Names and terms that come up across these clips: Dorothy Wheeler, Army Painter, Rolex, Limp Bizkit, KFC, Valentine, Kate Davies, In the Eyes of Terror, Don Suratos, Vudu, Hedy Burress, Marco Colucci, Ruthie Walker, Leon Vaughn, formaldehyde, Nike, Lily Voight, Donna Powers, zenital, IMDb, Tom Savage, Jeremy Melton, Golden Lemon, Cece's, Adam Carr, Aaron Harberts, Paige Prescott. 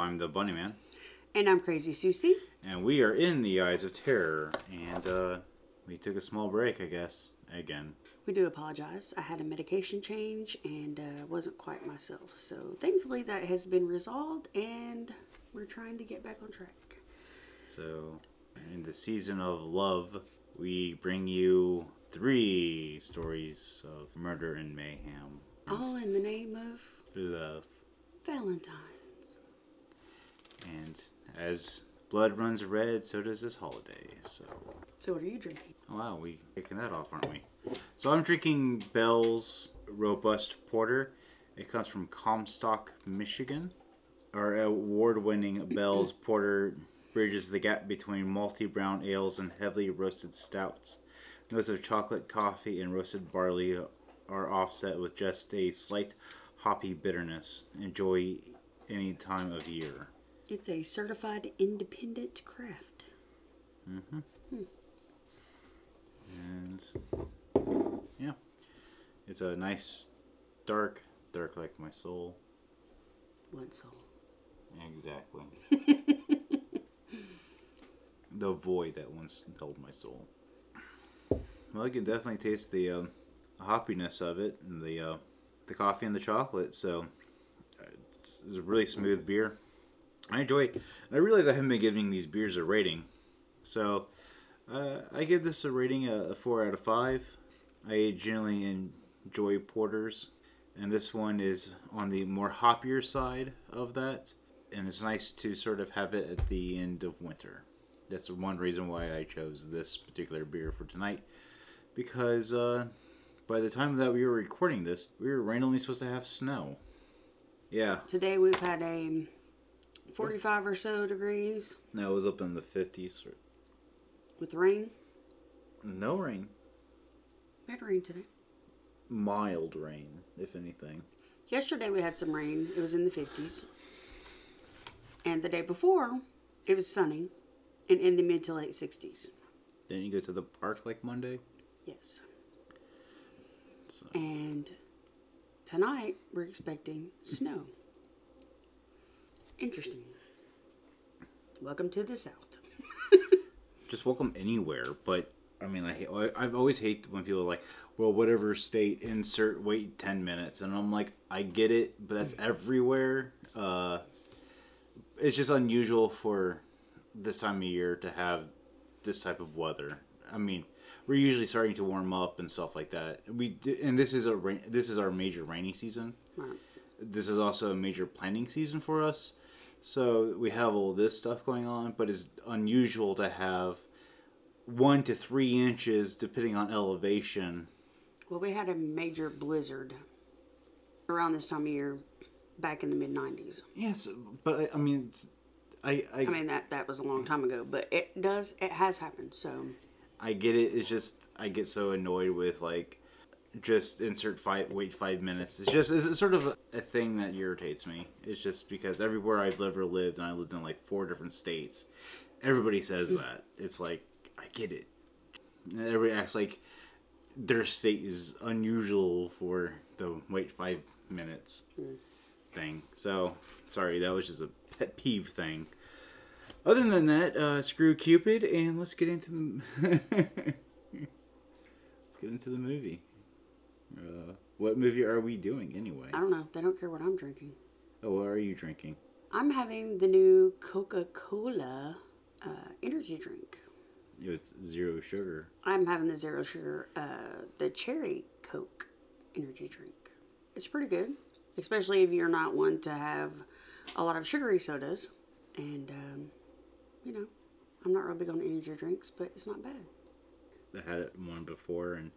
I'm the Bunny Man. And I'm Crazy Susie. And we are in the Eyes of Terror. And we took a small break, I guess, again. We do apologize. I had a medication change and wasn't quite myself. So thankfully that has been resolved and we're trying to get back on track. So in the season of love, we bring you 3 stories of murder and mayhem. All in the name of love. Valentine's. And as blood runs red, so does this holiday. So what are you drinking? Oh, wow, we're kicking that off, aren't we? So I'm drinking Bell's Robust Porter. It comes from Comstock, Michigan. Our award-winning Bell's Porter bridges the gap between malty brown ales and heavily roasted stouts. Notes of chocolate, coffee, and roasted barley are offset with just a slight hoppy bitterness. Enjoy any time of year. It's a certified independent craft. Mm-hmm. Hmm. And yeah, it's a nice dark like my soul. One soul. Exactly. The void that once held my soul. Well, I can definitely taste the hoppiness of it and the coffee and the chocolate. So it's a really smooth beer. I enjoy it. And I realize I haven't been giving these beers a rating. So I give this a rating a 4 out of 5. I generally enjoy porters, and this one is on the more hoppier side of that, and it's nice to sort of have it at the end of winter. That's one reason why I chose this particular beer for tonight, because by the time that we were recording this, we were randomly supposed to have snow. Yeah. Today we've had a 45 or so degrees. No, it was up in the 50s. With rain? No rain. We had rain today. Mild rain, if anything. Yesterday we had some rain. It was in the 50s. And the day before, it was sunny and in the mid to late 60s. Didn't you go to the park like Monday? Yes. So. And tonight we're expecting snow. Interesting. Welcome to the South. Just welcome anywhere, but I mean, I've always hated when people are like, well, whatever state, insert, wait 10 minutes. And I'm like, I get it, but that's everywhere. It's just unusual for this time of year to have this type of weather. I mean, we're usually starting to warm up and stuff like that. And this is our major rainy season. Wow. This is also a major planting season for us. So we have all this stuff going on, but it's unusual to have 1 to 3 inches depending on elevation. Well, we had a major blizzard around this time of year back in the mid-90s. Yes, but I mean, I mean that was a long time ago, but it has happened. So I get it. It's just I get so annoyed with like just wait 5 minutes. It's sort of a thing that irritates me. It's just because everywhere I've ever lived, and I lived in like 4 different states, everybody says that. It's like, I get it. Everybody acts like their state is unusual for the wait 5 minutes thing. So, sorry, that was just a pet peeve thing. Other than that, screw Cupid, and let's get into the movie. What movie are we doing anyway? I don't know. They don't care what I'm drinking. Oh, what are you drinking? I'm having the new Coca-Cola energy drink. It was zero sugar. I'm having the zero sugar, the cherry Coke energy drink. It's pretty good, especially if you're not one to have a lot of sugary sodas. And, you know, I'm not real big on energy drinks, but it's not bad. I had one before and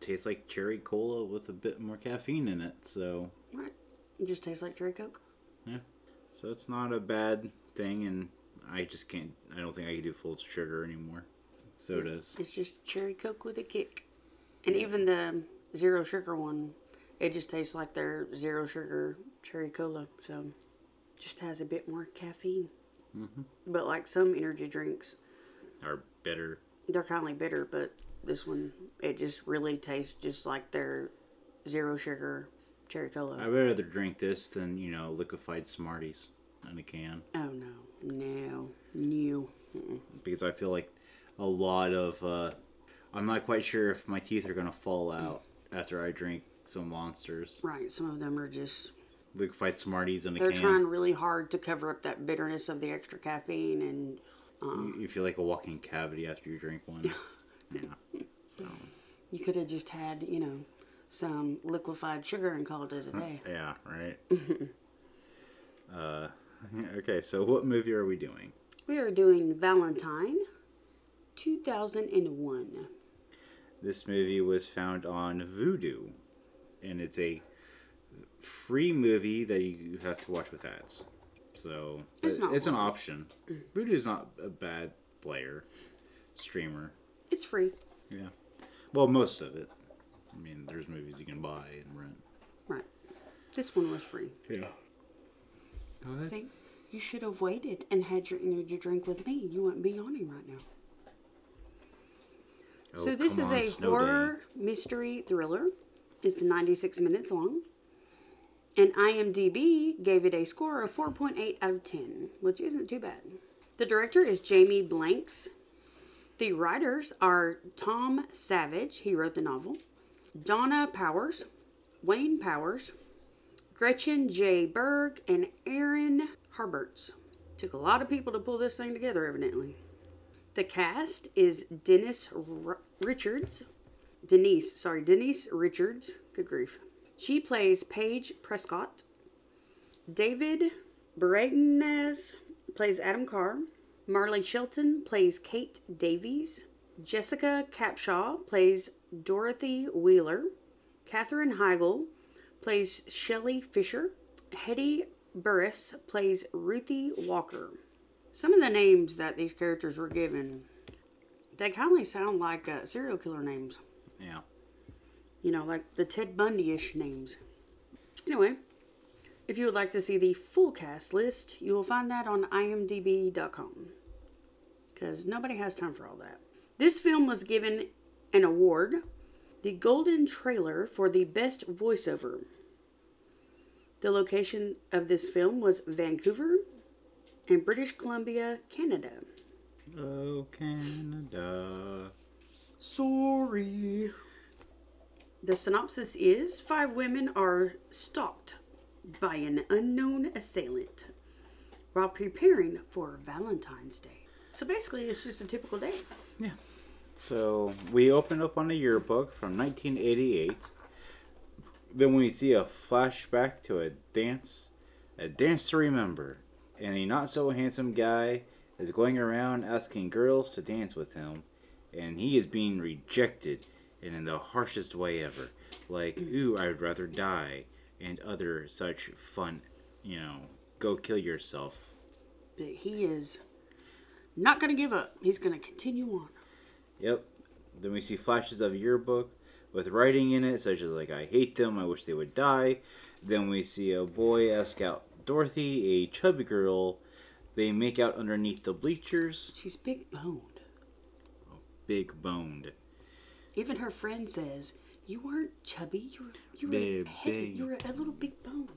tastes like cherry cola with a bit more caffeine in it, so... Right. It just tastes like cherry Coke. Yeah. So it's not a bad thing, and I just can't... I don't think I can do full sugar anymore. Sodas. It's just cherry Coke with a kick. And even the zero sugar one, it just tastes like their zero sugar cherry cola, so... Just has a bit more caffeine. Mm-hmm. But like some energy drinks... Are bitter. They're kind of like bitter, but... This one, it just really tastes just like their zero sugar cherry cola. I'd rather drink this than, you know, liquefied Smarties. in a can. Oh, no. No. No. Mm-mm. Because I feel like a lot of... I'm not quite sure if my teeth are going to fall out after I drink some Monsters. Right. Some of them are just... Luke fights Smarties in a can. They're trying really hard to cover up that bitterness of the extra caffeine and... You feel like a walking cavity after you drink one. Yeah. So. You could have just had, you know, some liquefied sugar and called it a day. Yeah, right. Okay, so what movie are we doing? We are doing Valentine, 2001. This movie was found on Vudu, and it's a free movie that you have to watch with ads. So it's an option. Vudu's not a bad player, streamer. It's free. Yeah. Well, most of it. I mean, there's movies you can buy and rent. Right. This one was free. Yeah. Go ahead. See, you should have waited and had your energy drink with me. You wouldn't be yawning right now. Oh, so this is a horror mystery thriller. It's 96 minutes long. And IMDb gave it a score of 4.8 out of 10, which isn't too bad. The director is Jamie Blanks. The writers are Tom Savage, he wrote the novel, Donna Powers, Wayne Powers, Gretchen J. Berg, and Aaron Harberts. Took a lot of people to pull this thing together, evidently. The cast is Denise Richards. Good grief. She plays Paige Prescott. David Boreanaz plays Adam Carr. Marley Shelton plays Kate Davies. Jessica Capshaw plays Dorothy Wheeler. Katherine Heigl plays Shelley Fisher. Hedy Burress plays Ruthie Walker. Some of the names that these characters were given, they kind of sound like serial killer names. Yeah. You know, like the Ted Bundy-ish names. Anyway, if you would like to see the full cast list, you will find that on imdb.com. Because nobody has time for all that. This film was given an award, the Golden Trailer, for the Best Voiceover. The location of this film was Vancouver and British Columbia, Canada. Oh, Canada. Sorry. The synopsis is, 5 women are stalked by an unknown assailant while preparing for Valentine's Day. So basically, it's just a typical day. Yeah. So we open up on a yearbook from 1988. Then we see a flashback to a dance to remember. And a not-so-handsome guy is going around asking girls to dance with him. And he is being rejected. And in the harshest way ever. Like, ooh, I would rather die. And other such fun, you know, go kill yourself. But he is not going to give up. He's going to continue on. Yep. Then we see flashes of a yearbook with writing in it, such as, like, I hate them, I wish they would die. Then we see a boy ask out Dorothy, a chubby girl. They make out underneath the bleachers. She's big-boned. Oh, big-boned. Even her friend says, you weren't chubby, you were a little big bone.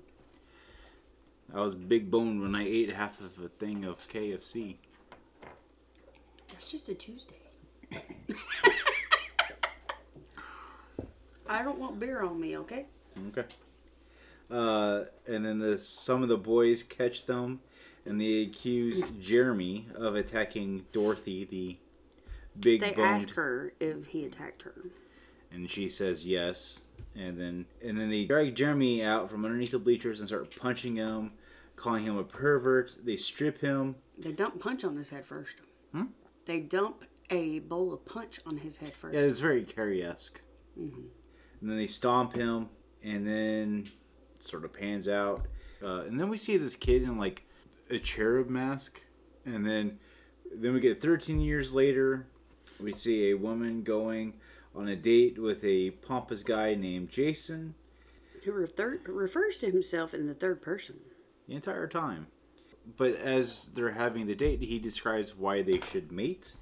I was big boned when I ate half of a thing of KFC. That's just a Tuesday. I don't want beer on me, okay? Okay. And then some of the boys catch them, and they accuse Jeremy of attacking Dorothy, the... They asked her if he attacked her. And she says yes. And then they drag Jeremy out from underneath the bleachers and start punching him, calling him a pervert. They strip him. They dump punch on his head first. Hmm? They dump a bowl of punch on his head first. Yeah, it's very Carrie-esque. Mm-hmm. And then they stomp him. And then it sort of pans out. And then we see this kid in like a cherub mask. And then we get 13 years later. We see a woman going on a date with a pompous guy named Jason. Who refers to himself in the third person. The entire time. But as they're having the date, he describes why they should mate.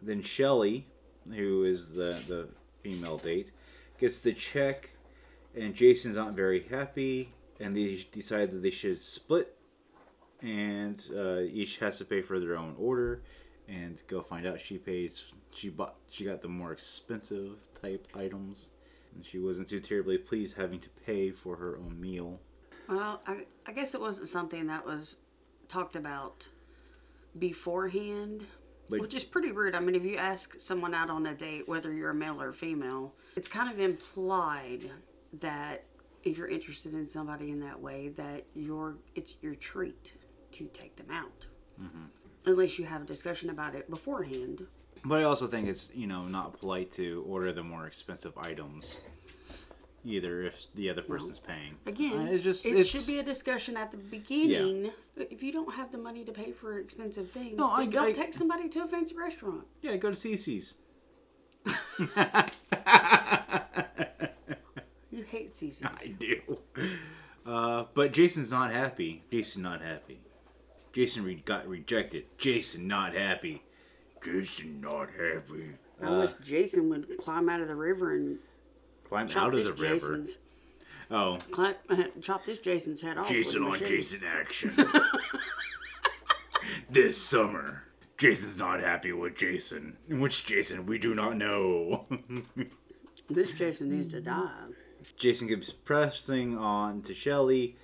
Then Shelley, who is the female date, gets the check. And Jason's not very happy. And they decide that they should split. and each has to pay for their own order. And go find out, she got the more expensive type items, and she wasn't too terribly pleased having to pay for her own meal. Well, I guess it wasn't something that was talked about beforehand, like, which is pretty rude. I mean, if you ask someone out on a date, whether you're a male or female, it's kind of implied that if you're interested in somebody in that way, that it's your treat to take them out. Mm-hmm. Unless you have a discussion about it beforehand. But I also think it's, you know, not polite to order the more expensive items either if the other person's paying. Again, it should be a discussion at the beginning. Yeah. If you don't have the money to pay for expensive things, don't take somebody to a fancy restaurant. Yeah, go to Cece's. You hate Cece's. I do. But Jason's not happy. Jason got rejected. Jason not happy. I wish Jason would climb out of the river and chop this Jason's head off. Jason on Jason action. This summer, Jason's not happy with Jason. Which Jason we do not know. This Jason needs to die. Jason keeps pressing on to Shelley.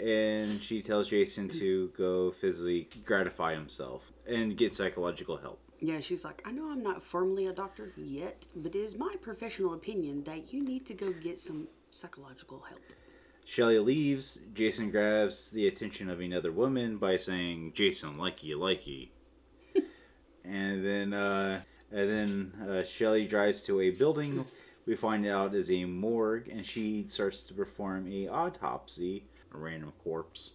And she tells Jason to go physically gratify himself and get psychological help. Yeah, she's like, I know I'm not formally a doctor yet, but it is my professional opinion that you need to go get some psychological help. Shelley leaves. Jason grabs the attention of another woman by saying, Jason, likey. and then Shelley drives to a building we find out is a morgue, and she starts to perform an autopsy. A random corpse.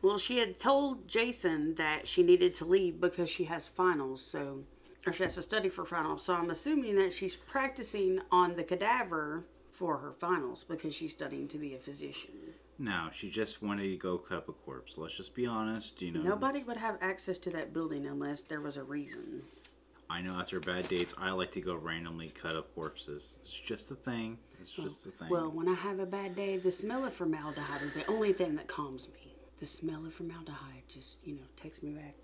Well, she had told Jason that she needed to leave because she has finals, or she has to study for finals. So I'm assuming that she's practicing on the cadaver for her finals because she's studying to be a physician. No, she just wanted to go cup a corpse. Let's just be honest, you know. Nobody would have access to that building unless there was a reason. I know after bad dates, I like to go randomly cut up corpses. It's just a thing. Well, when I have a bad day, the smell of formaldehyde is the only thing that calms me. The smell of formaldehyde just, you know, takes me back.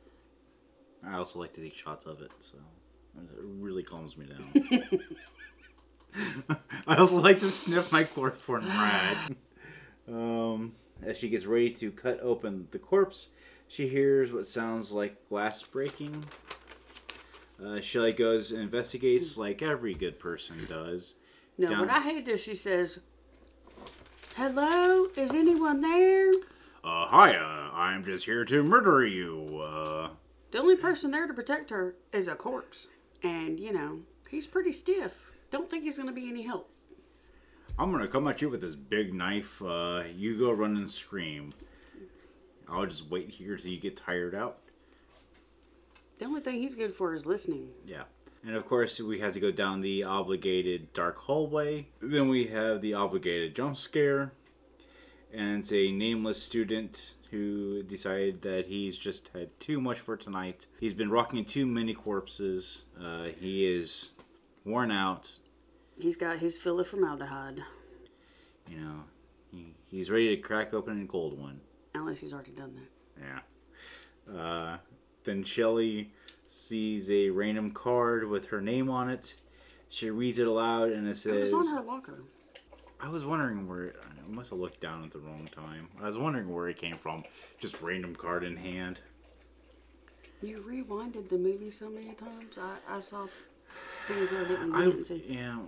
I also like to take shots of it, so it really calms me down. I also like to sniff my chloroform rag. As she gets ready to cut open the corpse, she hears what sounds like glass breaking. Shelley goes and investigates like every good person does. No, what I hate is she says, hello, is anyone there? Hiya, I'm just here to murder you. The only person there to protect her is a corpse. And, you know, he's pretty stiff. Don't think he's going to be any help. I'm going to come at you with this big knife. You go run and scream. I'll just wait here till you get tired out. The only thing he's good for is listening. Yeah. And of course, we have to go down the obligated dark hallway. Then we have the obligated jump scare. And it's a nameless student who decided that he's just had too much for tonight. He's been rocking too many corpses. He is worn out. He's got his fill of formaldehyde. You know, he's ready to crack open a cold one. Unless he's already done that. Yeah. Then Shelley sees a random card with her name on it. She reads it aloud and it says... It was on her locker. I was wondering where... I must have looked down at the wrong time. I was wondering where it came from. Just random card in hand. You rewinded the movie so many times. I saw things I didn't see. Yeah.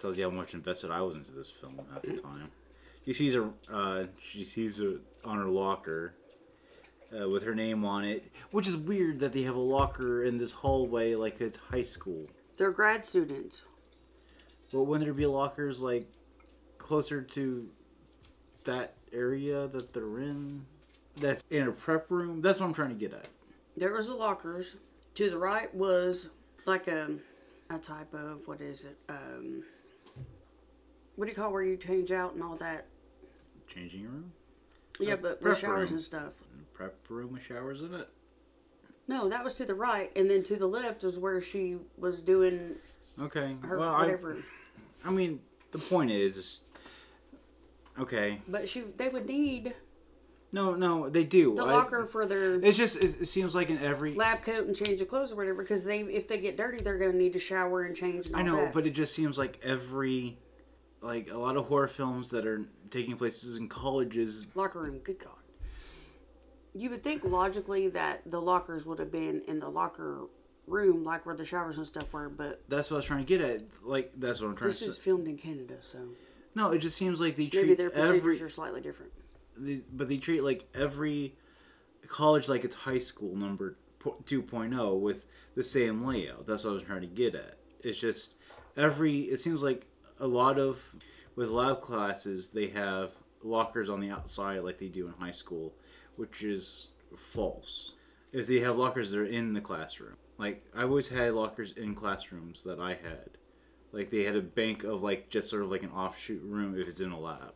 Tells you how much invested I was into this film at the time. She sees it on her locker... with her name on it, which is weird that they have a locker in this hallway like it's high school. They're grad students. Well, wouldn't there be lockers like closer to that area that they're in? That's in a prep room? That's what I'm trying to get at. There was the lockers. To the right was like a type of, what is it? What do you call where you change out and all that? Changing room? Yeah, but with showers and stuff. Prep room with showers in it? No, that was to the right, and then to the left is where she was doing her whatever. I mean, the point is, okay. But they would need No, they do. The locker for their... It's just, it seems like in every... Lab coat and change of clothes or whatever, because they, if they get dirty, they're going to need to shower and change and all that. I know, but it just seems like every... Like, a lot of horror films that are taking place in colleges... Locker room, good God. You would think, logically, that the lockers would have been in the locker room, like where the showers and stuff were, but... That's what I was trying to get at. Like, that's what I'm trying to say. This is filmed in Canada, so... No, it just seems like they treat every... Maybe their procedures are slightly different. But they treat, like, every college like it's high school number 2.0 with the same layout. That's what I was trying to get at. It's just it seems like a lot of, with lab classes, they have lockers on the outside like they do in high school, which is false. If they have lockers, they're in the classroom. Like, I've always had lockers in classrooms that I had. Like, they had a bank of, like, just sort of like an offshoot room if it's in a lab.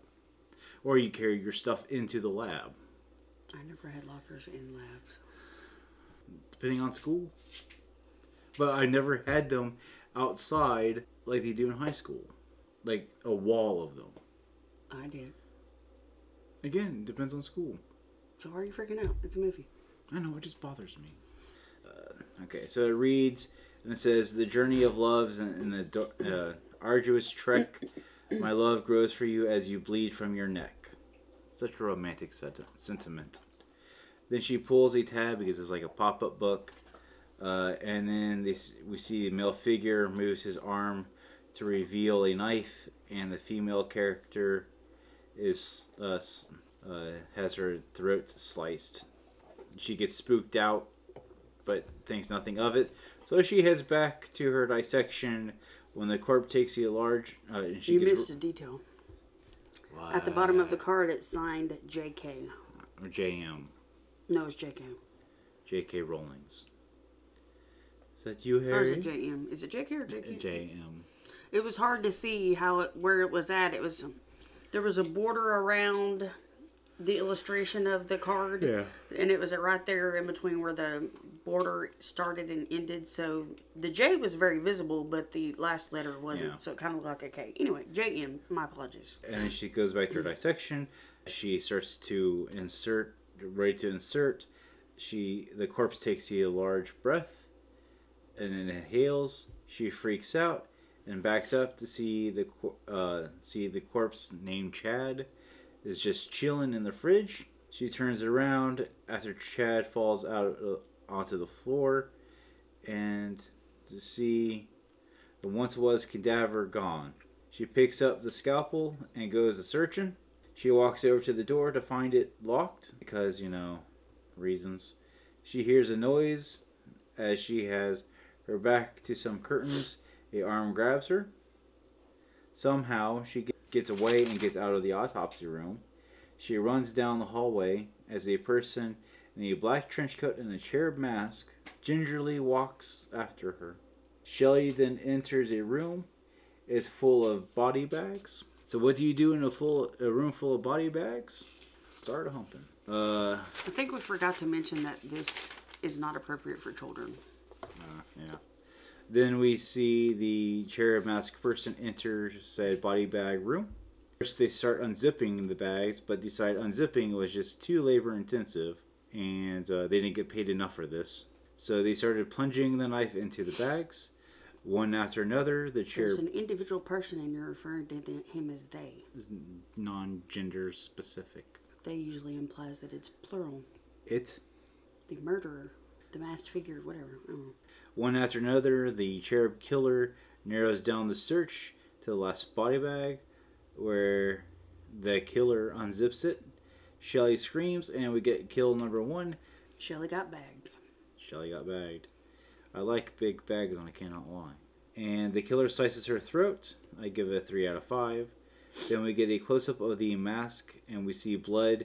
Or you carry your stuff into the lab. I never had lockers in labs. Depending on school. But I never had them outside like they do in high school. Like a wall of them. I did. Again, depends on school. So why are you freaking out? It's a movie. I know, it just bothers me. Okay, so it reads, and it says, "The journey of love is in the arduous trek. My love grows for you as you bleed from your neck." Such a romantic sentiment. Then she pulls a tab because it's like a pop-up book. And then we see the male figure moves his arm to reveal a knife. And the female character has her throat sliced. She gets spooked out, but thinks nothing of it. So she heads back to her dissection. When the corpse takes you a large... you missed a detail. What? At the bottom of the card, it's signed J.K. Or J.M. No, it's J.K. J.K. Rowling's. Is that you, Harry? Or is it J.M.? Is it J.K. or J.K.? J.M. It was hard to see where it was at. It was... There was a border around the illustration of the card. Yeah. And it was right there in between where the... border started and ended, so the J was very visible, but the last letter wasn't, yeah. So it kind of looked like a K. Anyway, JM, my apologies. And then she goes back to her dissection. She starts to insert, the corpse takes a large breath, and then inhales. She freaks out and backs up to see the corpse named Chad is just chilling in the fridge. She turns around after Chad falls out onto the floor, and to see the once was cadaver gone. She picks up the scalpel and goes a searching. She walks over to the door to find it locked because, you know, reasons. She hears a noise as she has her back to some curtains. A arm grabs her. Somehow she gets away and gets out of the autopsy room. She runs down the hallway as a person in a black trench coat and a cherub mask gingerly walks after her. Shelley then enters a room. It's full of body bags. So what do you do in a room full of body bags? Start humping. I think we forgot to mention that this is not appropriate for children. Yeah. Then we see the cherub mask person enter said body bag room. First they start unzipping the bags, but decide unzipping was just too labor intensive. And they didn't get paid enough for this. So they started plunging the knife into the bags, one after another. There's an individual person, and you're referring to him as they. It's non-gender specific. They usually implies that it's plural. It? The murderer, the masked figure, whatever. One after another, the cherub killer narrows down the search to the last body bag, where the killer unzips it. Shelley screams, and we get kill number one. Shelley got bagged. I like big bags on I Cannot Lie. And the killer slices her throat. I give it a 3 out of 5. Then we get a close-up of the mask, and we see blood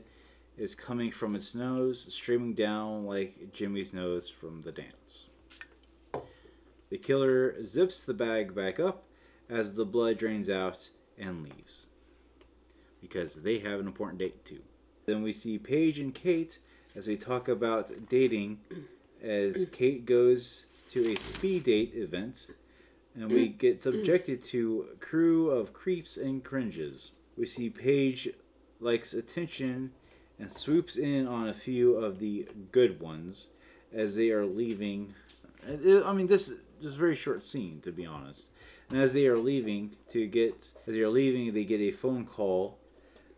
is coming from its nose, streaming down like Jimmy's nose from the dance. The killer zips the bag back up as the blood drains out and leaves. Because they have an important date, too. Then we see Paige and Kate as we talk about dating, as Kate goes to a speed date event, and we get subjected to a crew of creeps and cringes. We see Paige likes attention and swoops in on a few of the good ones as they are leaving. I mean, this is a very short scene, to be honest. And as they are leaving, they get a phone call.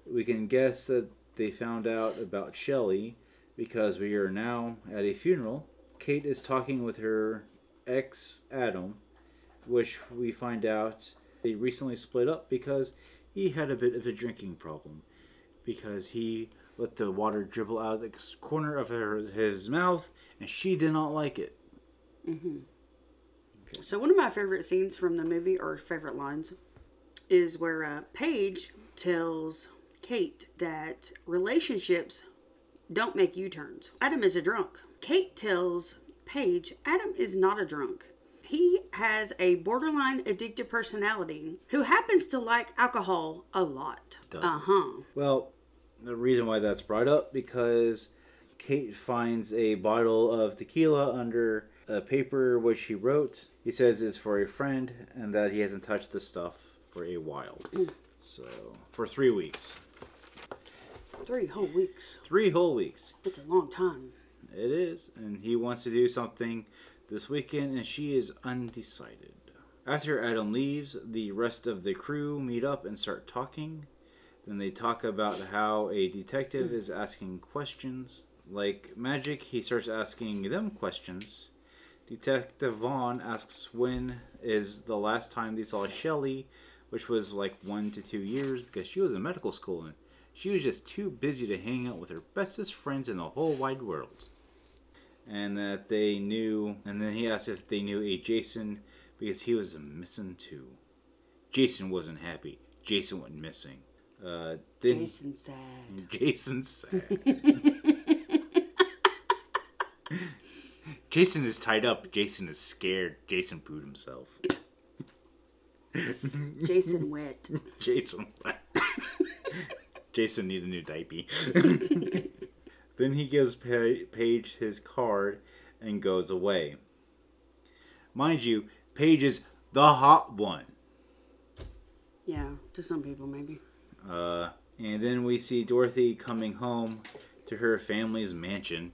We can guess that they found out about Shelley because we are now at a funeral. Kate is talking with her ex, Adam, which we find out they recently split up because he had a bit of a drinking problem, because he let the water dribble out of the corner of his mouth, and she did not like it. Mm-hmm. Okay. So one of my favorite scenes from the movie, or favorite lines, is where Paige tells Kate that relationships don't make U-turns. Adam is a drunk. Kate tells Paige Adam is not a drunk. He has a borderline addictive personality who happens to like alcohol a lot. Well, the reason why that's brought up, because Kate finds a bottle of tequila under a paper which he wrote. He says it's for a friend and that he hasn't touched this stuff for a while. So, for 3 weeks. 3 whole weeks. 3 whole weeks. That's a long time. It is. And he wants to do something this weekend, and she is undecided. After Adam leaves, the rest of the crew meet up and start talking. Then they talk about how a detective is asking questions. Like magic, he starts asking them questions. Detective Vaughn asks when is the last time they saw Shelley, which was like 1 to 2 years, because she was in medical school and she was just too busy to hang out with her bestest friends in the whole wide world. And that they knew, and then he asked if they knew a Jason, because he was missing too. Jason wasn't happy. Jason went missing. Jason's sad. Jason's sad. Jason is tied up. Jason is scared. Jason pooed himself. Jason wet. Jason wet. Jason needs a new diaper. Then he gives Paige his card and goes away. Mind you, Paige is the hot one. Yeah, to some people maybe. And then we see Dorothy coming home to her family's mansion,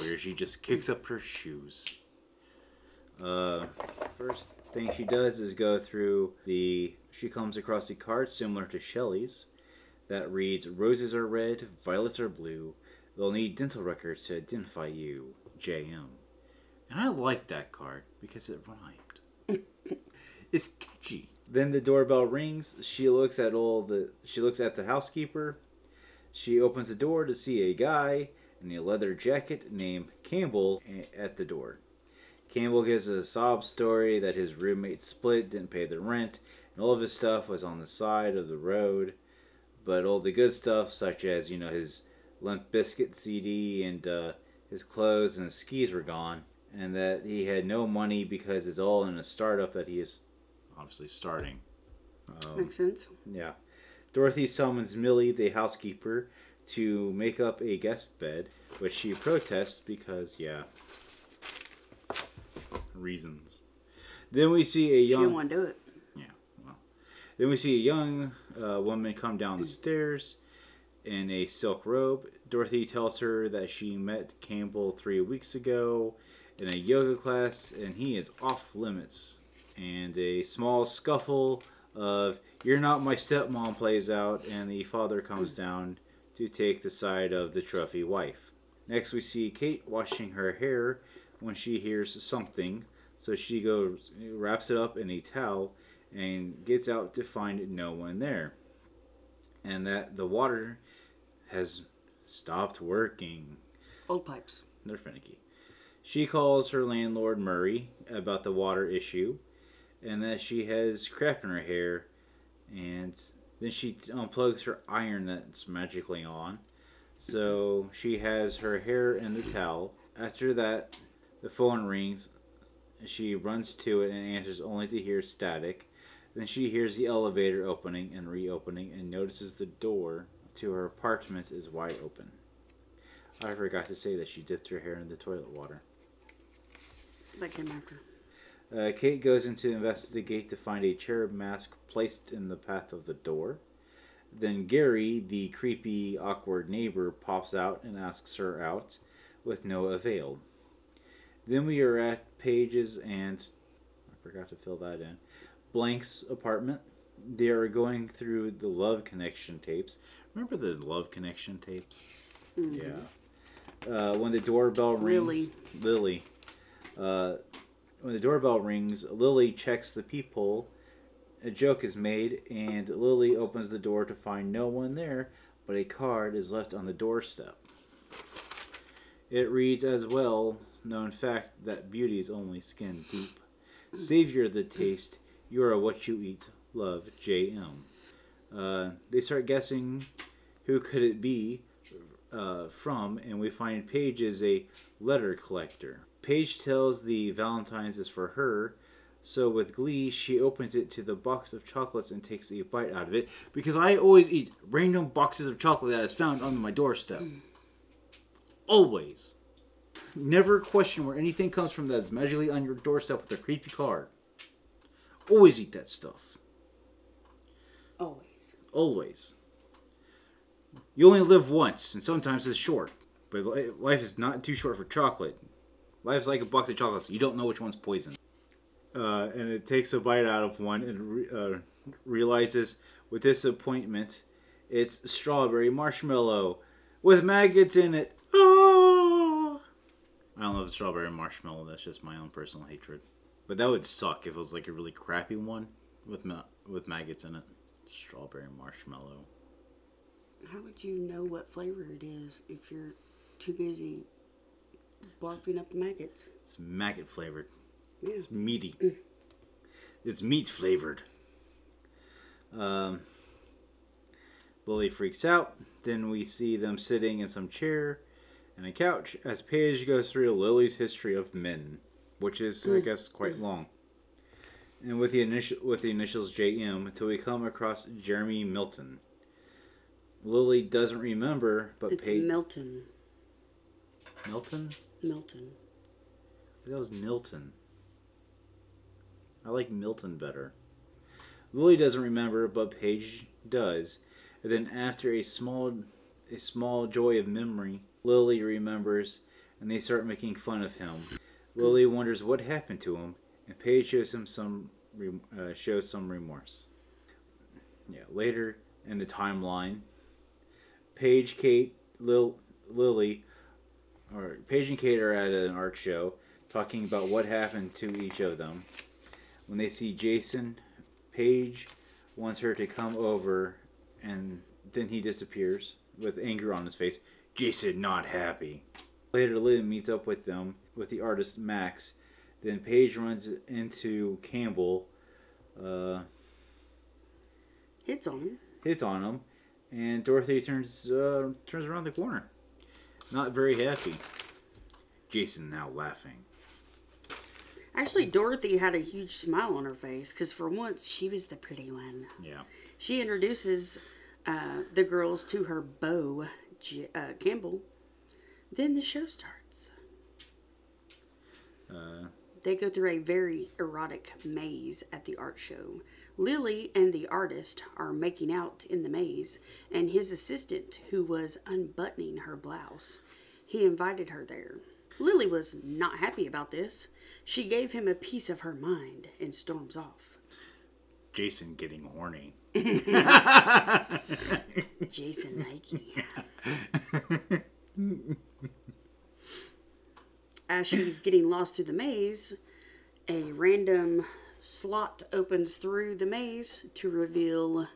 where she just kicks up her shoes. First thing she does is go through the... She comes across a card similar to Shelley's that reads, "Roses are red, violets are blue. They'll need dental records to identify you, JM." And I like that card because it rhymed. It's catchy. Then the doorbell rings. She looks at the housekeeper. She opens the door to see a guy in a leather jacket named Campbell at the door. Campbell gives a sob story that his roommate split, didn't pay the rent, and all of his stuff was on the side of the road. But all the good stuff, such as, you know, his Limp Bizkit CD and his clothes and his skis, were gone, and that he had no money because it's all in a startup that he is obviously starting. Makes sense. Yeah. Dorothy summons Millie, the housekeeper, to make up a guest bed, which she protests because, yeah, reasons. Then we see a young... She didn't want to do it. Yeah, well. Then we see a young woman come down the stairs in a silk robe. Dorothy tells her that she met Campbell 3 weeks ago in a yoga class, and he is off limits. And a small scuffle of "You're not my stepmom" plays out, and the father comes down to take the side of the trophy wife. Next we see Kate washing her hair when she hears something, so she goes, wraps it up in a towel, and gets out to find no one there. And that the water has stopped working. Old pipes. They're finicky. She calls her landlord, Murray, about the water issue, and that she has crap in her hair, and then she unplugs her iron that's magically on, so she has her hair in the towel. After that, the phone rings. She runs to it and answers, only to hear static. Then she hears the elevator opening and reopening and notices the door to her apartment is wide open. I forgot to say that she dipped her hair in the toilet water. That came after. Kate goes in to investigate to find a cherub mask placed in the path of the door. Then Gary, the creepy, awkward neighbor, pops out and asks her out, with no avail. Then we are at Paige's and... I forgot to fill that in. Blank's apartment. They are going through the Love Connection tapes. Remember the Love Connection tapes? Mm-hmm. Yeah. When the doorbell rings... When the doorbell rings, Lily checks the peephole. A joke is made, and Lily opens the door to find no one there, but a card is left on the doorstep. It reads, as well known fact that beauty is only skin deep. Savior of the taste, you are what you eat. Love, J.M. They start guessing who could it be from, and we find Paige is a letter collector. Paige tells the Valentine's is for her, so with glee, she opens it to the box of chocolates and takes a bite out of it, because I always eat random boxes of chocolate that is found on my doorstep. Always. Never question where anything comes from that is magically on your doorstep with a creepy card. Always eat that stuff. Always. Always. You only live once, and sometimes it's short. But life is not too short for chocolate. Life's like a box of chocolates. You don't know which one's poison. And it takes a bite out of one and realizes with disappointment it's strawberry marshmallow with maggots in it. Oh! I don't love strawberry marshmallow. That's just my own personal hatred. But that would suck if it was like a really crappy one with maggots in it. Strawberry marshmallow. How would you know what flavor it is if you're too busy barfing up the maggots? It's maggot flavored. Yeah. It's meaty. It's meat flavored. Lily freaks out. Then we see them sitting in some chair and a couch as Paige goes through Lily's history of men, which is, I guess, quite long. And with the initials JM until we come across Jeremy Melton. Lily doesn't remember, but Paige... It's Melton. Melton? Melton. That was Milton. I like Milton better. Lily doesn't remember, but Paige does. And then after a small joy of memory, Lily remembers, and they start making fun of him. Lily wonders what happened to him, and Paige shows him some remorse. Yeah, later in the timeline, Paige and Kate are at an art show, talking about what happened to each of them. When they see Jason, Paige wants her to come over, and then he disappears with anger on his face. Jason not happy. Later, Lily meets up with them, with the artist Max. Then Paige runs into Campbell. Hits on him. And Dorothy turns around the corner. Not very happy. Jason now laughing. Actually, Dorothy had a huge smile on her face because for once she was the pretty one. Yeah. She introduces the girls to her beau, Campbell. Then the show starts. They go through a very erotic maze at the art show. Lily and the artist are making out in the maze, and his assistant, who was unbuttoning her blouse, he invited her there. Lily was not happy about this. She gave him a piece of her mind and storms off. Jason getting horny. Jason Nike. As she's getting lost through the maze, a random slot opens through the maze to reveal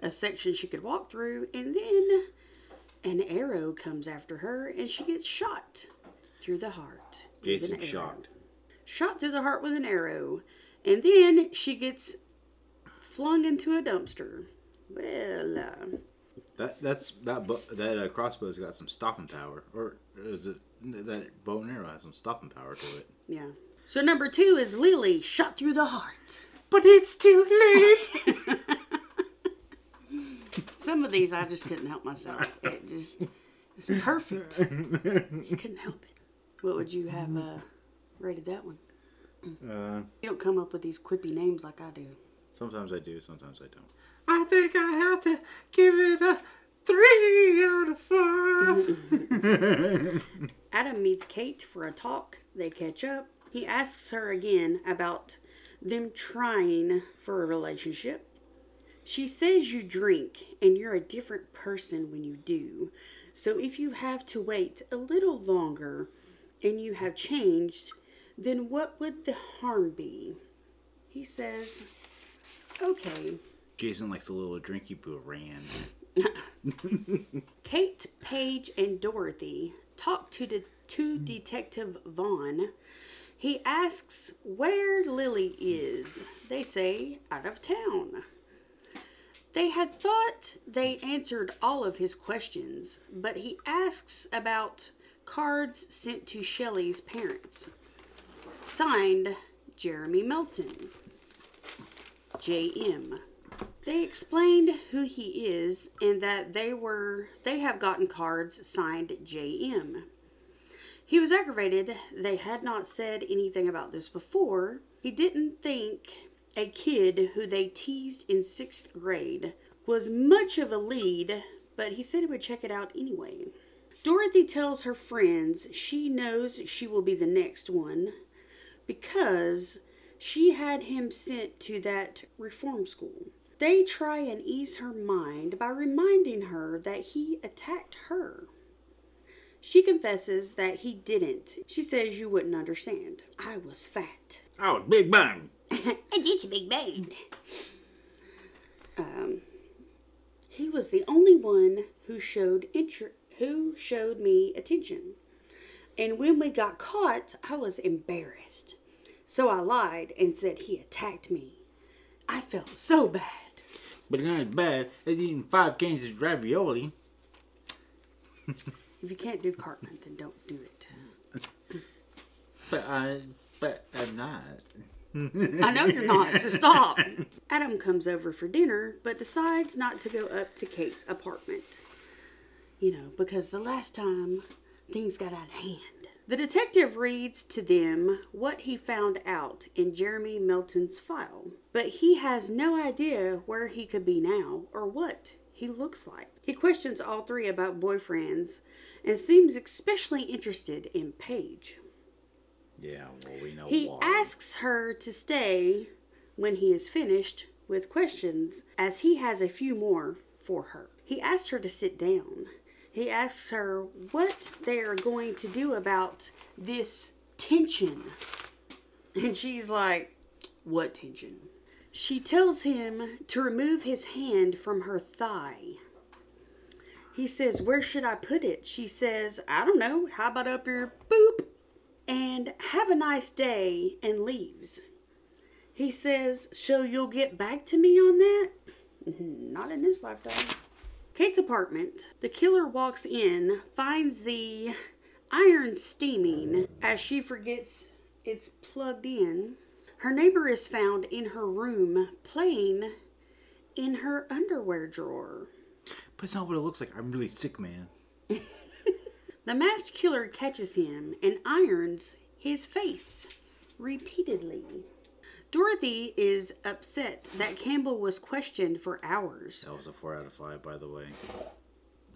a section she could walk through, and then an arrow comes after her, and she gets shot through the heart. Jason shot. Shot through the heart with an arrow, and then she gets flung into a dumpster. Well, that crossbow's got some stopping power, or is it that bow and arrow has some stopping power to it? Yeah. So number 2 is Lily shot through the heart, but it's too late. Some of these I just couldn't help myself. It's perfect. Just couldn't help it. What would you have rated that one? You don't come up with these quippy names like I do. Sometimes I do, sometimes I don't. I think I have to give it a 3 out of 5. Adam meets Kate for a talk. They catch up. He asks her again about them trying for a relationship. She says you drink and you're a different person when you do. So if you have to wait a little longer and you have changed, then what would the harm be? He says, okay. Jason likes a little drinky Buran. Kate, Paige, and Dorothy talk to Detective Vaughn. He asks where Lily is. They say, out of town. They had thought they answered all of his questions, but he asks about cards sent to Shelley's parents. Signed, Jeremy Melton, J.M. They explained who he is and that they have gotten cards signed J.M. He was aggravated. They had not said anything about this before. He didn't think a kid who they teased in 6th grade was much of a lead, but he said he would check it out anyway. Dorothy tells her friends she knows she will be the next one because she had him sent to that reform school. They try and ease her mind by reminding her that he attacked her. She confesses that he didn't. She says you wouldn't understand. I was fat. Oh, big bone. It's a big bone. He was the only one who showed me attention. And when we got caught, I was embarrassed. So I lied and said he attacked me. I felt so bad. But not as bad as eating 5 cans of ravioli. If you can't do Cartman, then don't do it. But I'm not. I know you're not, so stop. Adam comes over for dinner, but decides not to go up to Kate's apartment. You know, because the last time, things got out of hand. The detective reads to them what he found out in Jeremy Melton's file, but he has no idea where he could be now or what he looks like. He questions all 3 about boyfriends and seems especially interested in Paige. Yeah, well, we know he asks her to stay when he is finished with questions, as he has a few more for her. He asks her to sit down. He asks her what they are going to do about this tension. And she's like, what tension? She tells him to remove his hand from her thigh. He says, where should I put it? She says, I don't know. How about up your boop? And have a nice day, and leaves. He says, so you'll get back to me on that? Not in this lifetime. Kate's apartment. The killer walks in, finds the iron steaming as she forgets it's plugged in. Her neighbor is found in her room playing in her underwear drawer. But it's not what it looks like. I'm really sick, man. The masked killer catches him and irons his face repeatedly. Dorothy is upset that Campbell was questioned for hours. That was a 4 out of 5, by the way.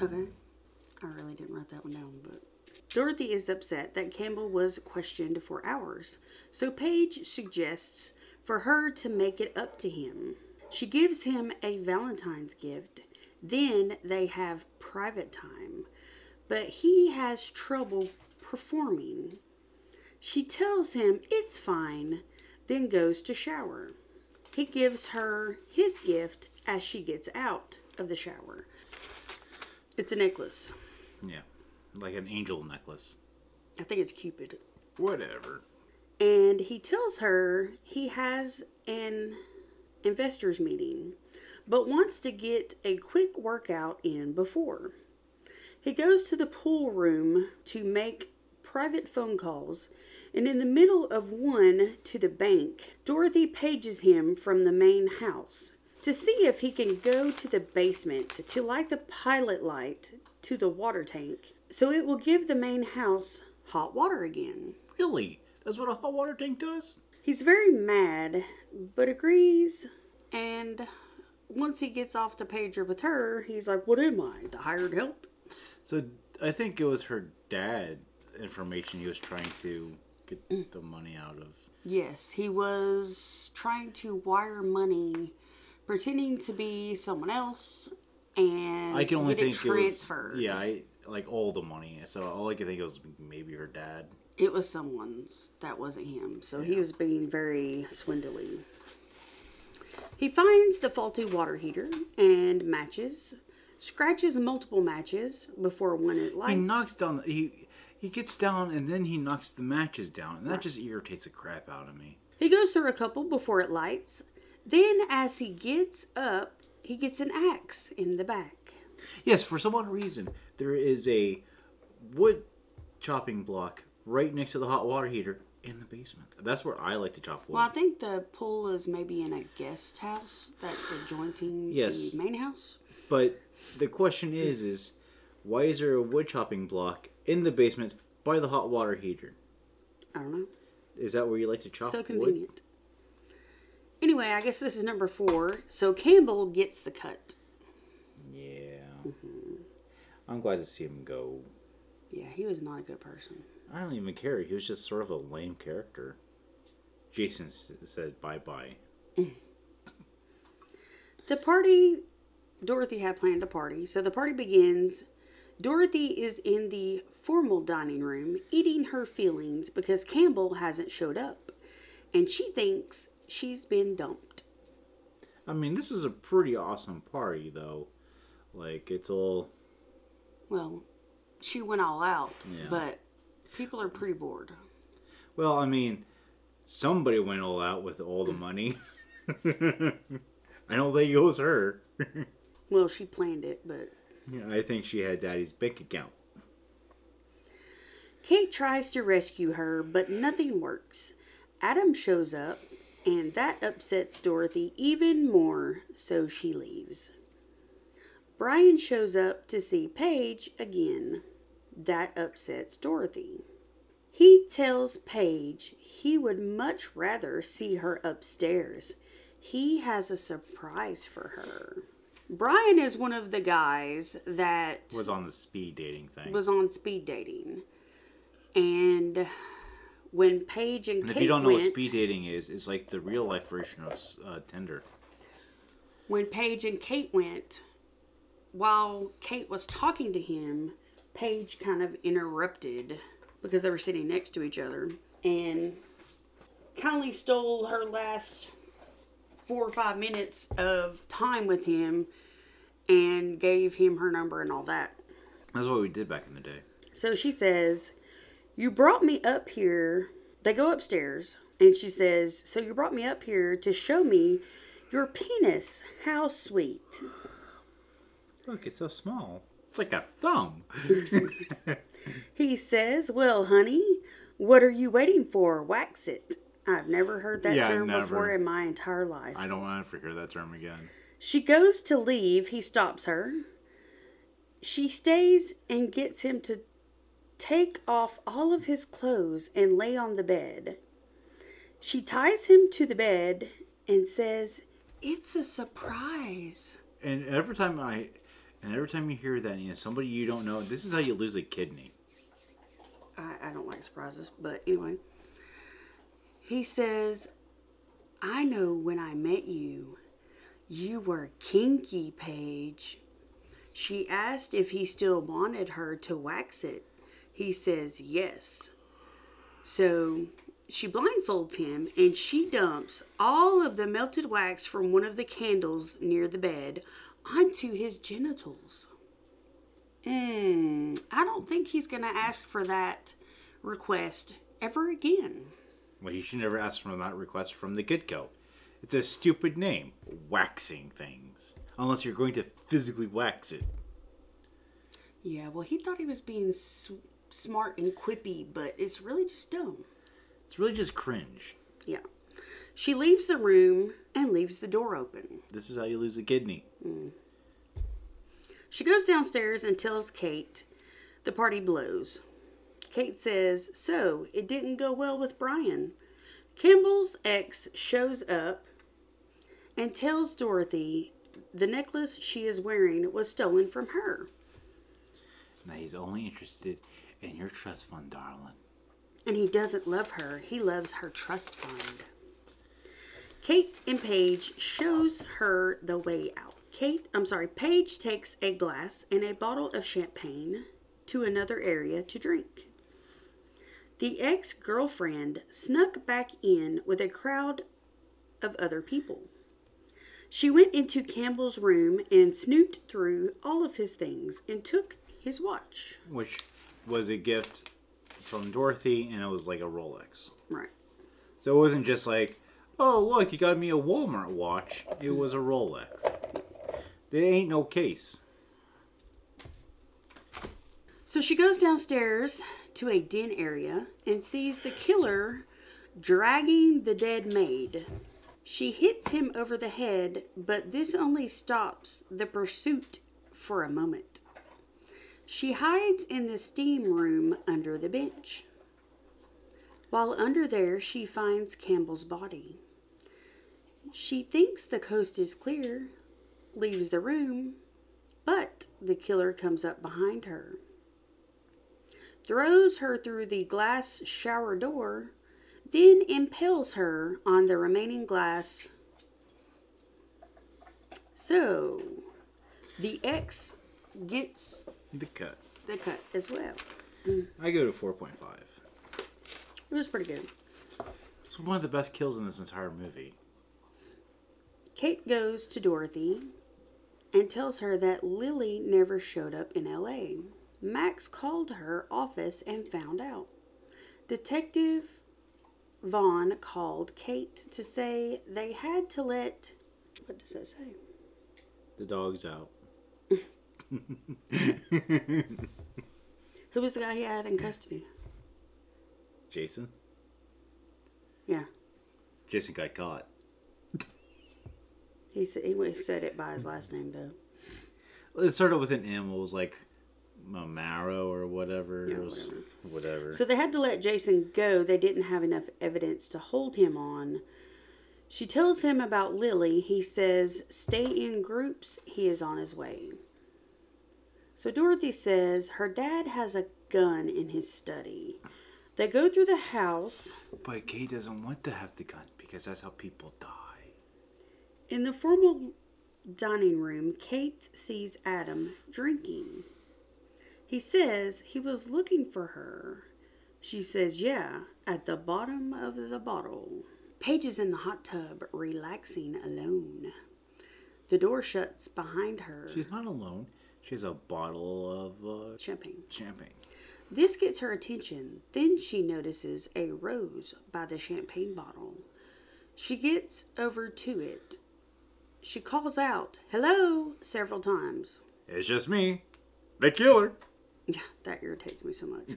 Okay. I really didn't write that one down, but... Dorothy is upset that Campbell was questioned for hours, so Paige suggests for her to make it up to him. She gives him a Valentine's gift. Then they have private time, but he has trouble performing. She tells him it's fine, then goes to shower. He gives her his gift as she gets out of the shower. It's a necklace. Yeah, like an angel necklace. I think it's Cupid. Whatever. And he tells her he has an investors meeting, but wants to get a quick workout in before. He goes to the pool room to make private phone calls, and in the middle of one to the bank, Dorothy pages him from the main house to see if he can go to the basement to light the pilot light to the water tank, so it will give the main house hot water again. Really? That's what a hot water tank does? He's very mad, but agrees and once he gets off the pager with her, he's like, what am I, the hired help? So I think it was her dad information he was trying to get the money out of. Yes, he was trying to wire money, pretending to be someone else, and I can only get think it transferred. It was, yeah, like all the money. So all I could think was maybe her dad. It was someone's. That wasn't him. So yeah. He was being very swindly. He finds the faulty water heater and matches. Scratches multiple matches before one it lights. He knocks down. He gets down and then he knocks the matches down. And that just irritates the crap out of me. He goes through a couple before it lights. Then as he gets up, he gets an axe in the back. Yes, for some odd reason, there is a wood chopping block right next to the hot water heater in the basement. That's where I like to chop wood. Well, I think the pool is maybe in a guest house that's adjoining the main house. But the question is why is there a wood chopping block in the basement by the hot water heater? I don't know. Is that where you like to chop wood? So convenient. Wood? Anyway, I guess this is number 4. So Campbell gets the cut. Yeah. Mm-hmm. I'm glad to see him go. Yeah, he was not a good person. I don't even care. He was just sort of a lame character. Jason said bye-bye. The party... Dorothy had planned the party. So the party begins. Dorothy is in the formal dining room eating her feelings because Campbell hasn't showed up. And she thinks she's been dumped. I mean, this is a pretty awesome party, though. Like, it's all... Well, she went all out, but people are pretty bored. Well, I mean, somebody went all out with all the money. I don't think it was her. Well, she planned it, but... Yeah, I think she had Daddy's bank account. Kate tries to rescue her, but nothing works. Adam shows up, and that upsets Dorothy even more, so she leaves. Brian shows up to see Paige again. That upsets Dorothy. He tells Paige he would much rather see her upstairs. He has a surprise for her. Brian is one of the guys that... Was on the speed dating thing. Was on speed dating. And when Paige and Kate went... And if you don't know what speed dating is, it's like the real-life version of Tinder. When Paige and Kate went, while Kate was talking to him, Paige kind of interrupted because they were sitting next to each other and kindly stole her last 4 or 5 minutes of time with him and gave him her number and all that. That's what we did back in the day. So she says, you brought me up here. They go upstairs and she says, so you brought me up here to show me your penis. How sweet. Look, it's so small. It's like a thumb. He says, well, honey, what are you waiting for? Wax it. I've never heard that term before in my entire life. I don't want to hear that term again. She goes to leave. He stops her. She stays and gets him to take off all of his clothes and lay on the bed. She ties him to the bed and says, it's a surprise. And every time you hear that, you know, somebody you don't know, this is how you lose a kidney. I don't like surprises, but anyway. He says, I know when I met you, you were kinky, Paige. She asked if he still wanted her to wax it. He says, yes. So she blindfolds him and she dumps all of the melted wax from one of the candles near the bed onto his genitals. I don't think he's going to ask for that request ever again. Well, you should never ask for that request from the get-go. It's a stupid name. Waxing things. Unless you're going to physically wax it. Yeah, well, he thought he was being smart and quippy, but it's really just dumb. It's really just cringe. Yeah. She leaves the room and leaves the door open. This is how you lose a kidney. She goes downstairs and tells Kate the party blows. Kate says, so, it didn't go well with Brian. Campbell's ex shows up and tells Dorothy the necklace she is wearing was stolen from her. Now he's only interested in your trust fund, darling. And he doesn't love her. He loves her trust fund. Kate and Paige shows her the way out. Paige takes a glass and a bottle of champagne to another area to drink. The ex-girlfriend snuck back in with a crowd of other people. She went into Campbell's room and snooped through all of his things and took his watch. Which was a gift from Dorothy, and it was like a Rolex. Right. So it wasn't just like, oh, look, you got me a Walmart watch. It was a Rolex. There ain't no case. So she goes downstairs to a den area and sees the killer dragging the dead maid. She hits him over the head, but this only stops the pursuit for a moment. She hides in the steam room under the bench. While under there, she finds Campbell's body. She thinks the coast is clear, leaves the room, but the killer comes up behind her, throws her through the glass shower door, then impales her on the remaining glass. So, the ex gets... the cut. The cut as well. I go to 4.5. It was pretty good. It's one of the best kills in this entire movie. Kate goes to Dorothy and tells her that Lily never showed up in L.A. Max called her office and found out. Detective Vaughn called Kate to say they had to let... What does that say? The dog's out. Who was the guy he had in custody? Jason? Yeah. Jason got caught. He said it by his last name, though. It started with an M. It was like Mamaro or whatever. Yeah, whatever. So they had to let Jason go. They didn't have enough evidence to hold him on. She tells him about Lily. He says, stay in groups. He is on his way. So Dorothy says her dad has a gun in his study. They go through the house. But Kate doesn't want to have the gun because that's how people die. In the formal dining room, Kate sees Adam drinking. He says he was looking for her. She says, yeah, at the bottom of the bottle. Paige is in the hot tub, relaxing alone. The door shuts behind her. She's not alone. She has a bottle of... champagne. This gets her attention. Then she notices a rose by the champagne bottle. She gets over to it. She calls out, hello, several times. It's just me, the killer. Yeah, that irritates me so much.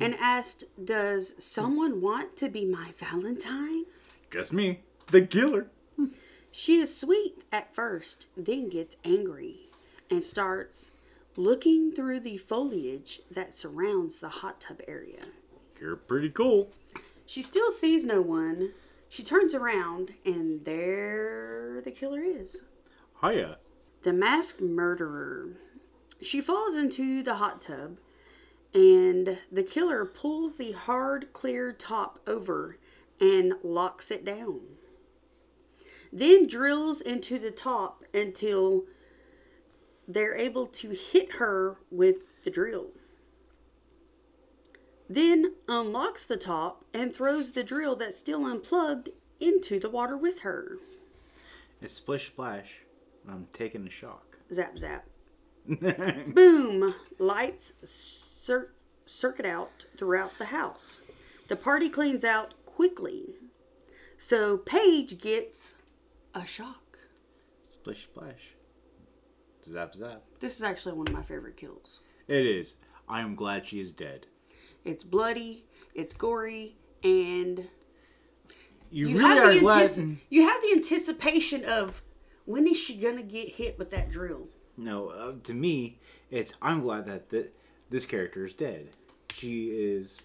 And asked, does someone want to be my Valentine? Just me, the killer. She is sweet at first, then gets angry and starts looking through the foliage that surrounds the hot tub area. You're pretty cool. She still sees no one. She turns around, and there the killer is. Hiya. The masked murderer. She falls into the hot tub, and the killer pulls the hard, clear top over and locks it down. Then drills into the top until... they're able to hit her with the drill. Then unlocks the top and throws the drill that's still unplugged into the water with her. It's splish splash. I'm taking a shock. Zap zap. Boom. Lights circuit out throughout the house. The party cleans out quickly. So Paige gets a shock. Splish splash. Zap zap. This is actually one of my favorite kills. It is. I am glad she is dead. It's bloody, it's gory, and you really are glad. You have the anticipation of when is she gonna get hit with that drill. No, to me, it's I'm glad that this character is dead. She is.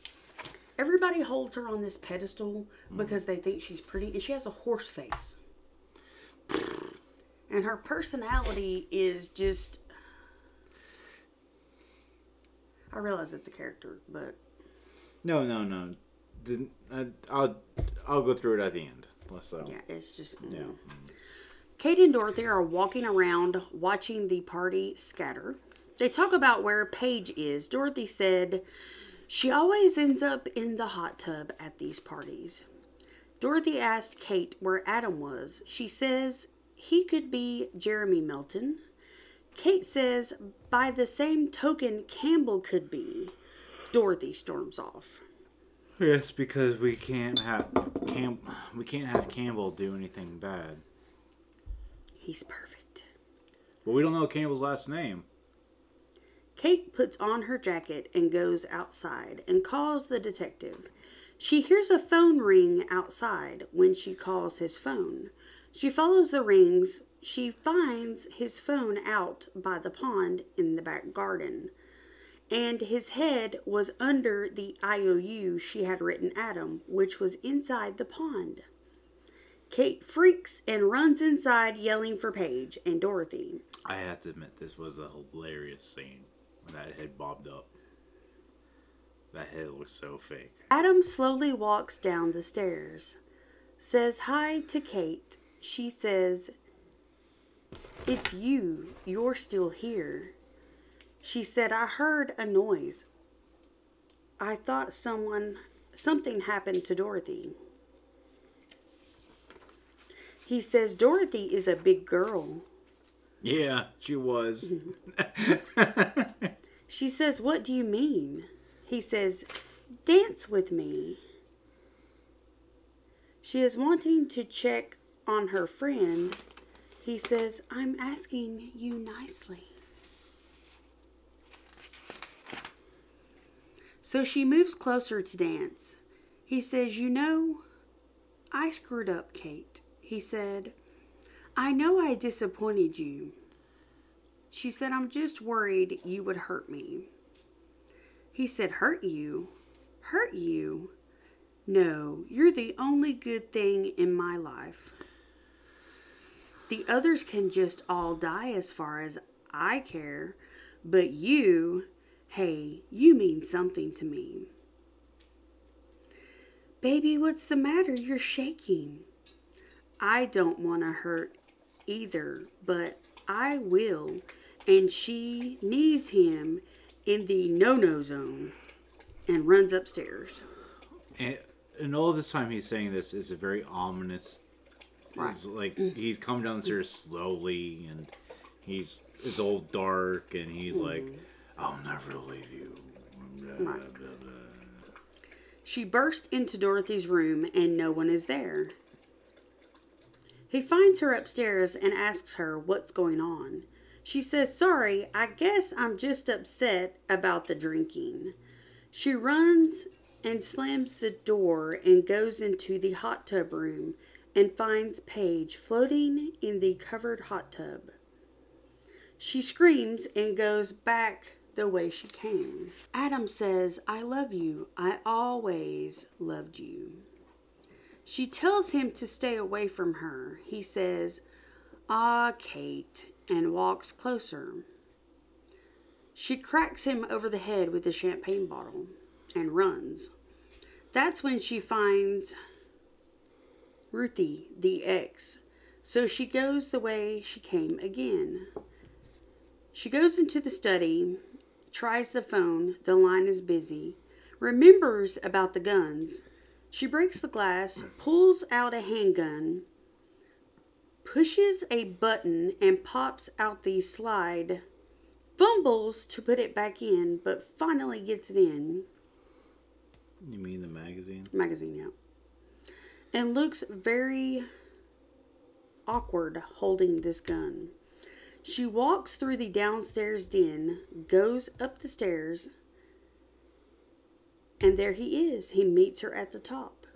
Everybody holds her on this pedestal because they think she's pretty, and she has a horse face. And her personality is just... I realize it's a character, but... No. I'll go through it at the end. So. Yeah, it's just... Mm. Yeah. Katie and Dorothy are walking around watching the party scatter. They talk about where Paige is. Dorothy said, she always ends up in the hot tub at these parties. Dorothy asked Kate where Adam was. She says he could be Jeremy Melton. Kate says, by the same token, Campbell could be. Dorothy storms off. Yes, because we can't have Campbell do anything bad. He's perfect. But we don't know Campbell's last name. Kate puts on her jacket and goes outside and calls the detective. She hears a phone ring outside when she calls his phone. She follows the rings. She finds his phone out by the pond in the back garden. And his head was under the IOU she had written Adam, which was inside the pond. Kate freaks and runs inside yelling for Paige and Dorothy. I have to admit, this was a hilarious scene when that head bobbed up. That head looks so fake. Adam slowly walks down the stairs, says hi to Kate. She says, "It's you. You're still here." She said, I heard a noise. I thought something happened to Dorothy. He says, Dorothy is a big girl. Yeah, she was. She says, what do you mean? He says, dance with me. She is wanting to check on her friend. He says, I'm asking you nicely. So she moves closer to dance. He says, you know, I screwed up, Kate. He said, I know I disappointed you. She said, I'm just worried you would hurt me. He said, hurt you? Hurt you? No, you're the only good thing in my life. The others can just all die as far as I care, but you... Hey, you mean something to me. Baby, what's the matter? You're shaking. I don't want to hurt either, but I will. And she knees him in the no-no zone and runs upstairs. And all this time he's saying this is a very ominous... Right. It's like he's come downstairs slowly and it's all dark and he's like... I'll never leave you. Blah, blah, blah, blah. She bursts into Dorothy's room and no one is there. He finds her upstairs and asks her what's going on. She says, sorry, I guess I'm just upset about the drinking. She runs and slams the door and goes into the hot tub room and finds Paige floating in the covered hot tub. She screams and goes back the way she came. Adam says, I love you. I always loved you. She tells him to stay away from her. He says, ah, Kate, and walks closer. She cracks him over the head with a champagne bottle and runs. That's when she finds Ruthie, the ex. So she goes the way she came again. She goes into the study, tries the phone, the line is busy, remembers about the guns. She breaks the glass, pulls out a handgun, pushes a button and pops out the slide, fumbles to put it back in, but finally gets it in. You mean the magazine? Magazine, yeah. And looks very awkward holding this gun. She walks through the downstairs den, goes up the stairs, and there he is. He meets her at the top,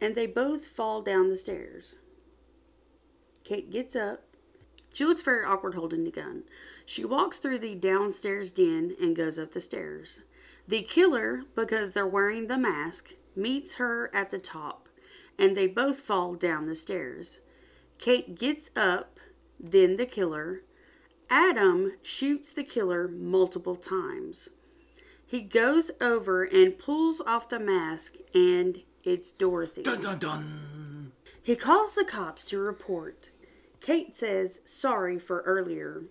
and they both fall down the stairs. Kate gets up. She looks very awkward holding the gun. She walks through the downstairs den and goes up the stairs. The killer, because they're wearing the mask, meets her at the top, and they both fall down the stairs. Kate gets up, then the killer, Adam shoots the killer multiple times. He goes over and pulls off the mask, and it's Dorothy. Dun, dun, dun. He calls the cops to report. Kate says, sorry for earlier.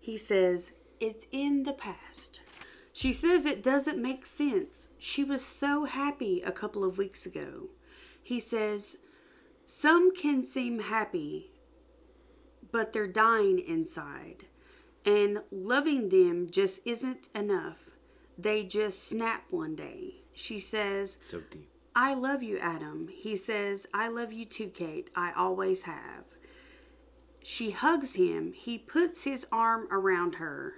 He says, it's in the past. She says it doesn't make sense. She was so happy a couple of weeks ago. He says, some can seem happy, but they're dying inside, and loving them just isn't enough. They just snap one day. She says, so deep. I love you, Adam. He says, I love you too, Kate. I always have. She hugs him. He puts his arm around her.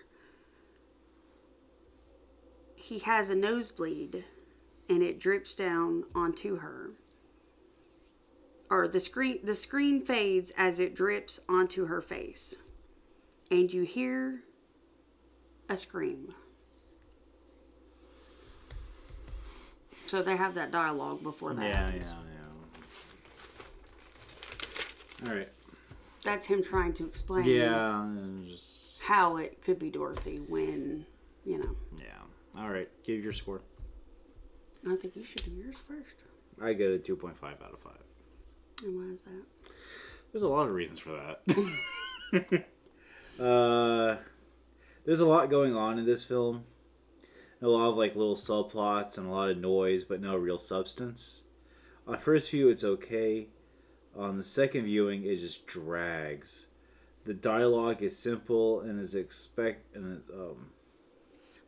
He has a nosebleed, and it drips down onto her. Or the screen fades as it drips onto her face. And you hear a scream. So they have that dialogue before that. Yeah. All right. That's him trying to explain how it could be Dorothy when, you know. Yeah. All right, give your score. I think you should do yours first. I get a 2.5 out of 5. And why is that? There's a lot of reasons for that. There's a lot going on in this film. A lot of like little subplots and a lot of noise, but no real substance. On first view, it's okay. On the second viewing, it just drags. The dialogue is simple and is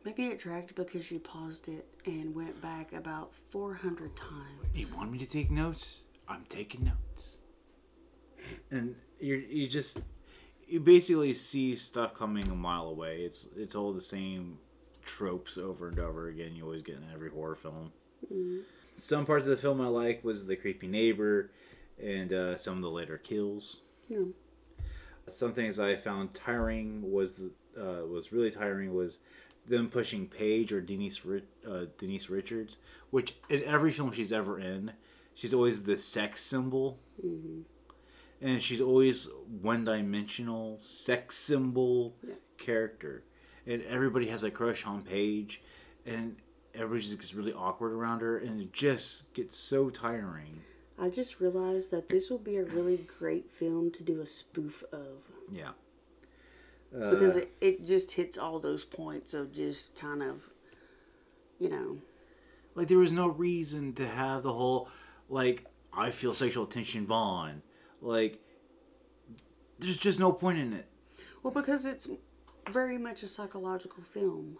Maybe it dragged because you paused it and went back about 400 times. You want me to take notes? I'm taking notes. And you basically see stuff coming a mile away. It's all the same tropes over and over again. You always get in every horror film. Mm-hmm. Some parts of the film I like was the creepy neighbor and some of the later kills. Yeah. Some things I found tiring was them pushing Paige or Denise Richards, which in every film she's ever in, she's always the sex symbol. Mm-hmm. And she's always one-dimensional sex symbol character. And everybody has a crush on Paige, and everybody just gets really awkward around her, and it just gets so tiring. I just realized that this would be a really great film to do a spoof of. Yeah. Because it just hits all those points of just kind of, you know. Like, there was no reason to have the whole, like, I feel sexual tension bond. Like, there's just no point in it. Well, because it's very much a psychological film.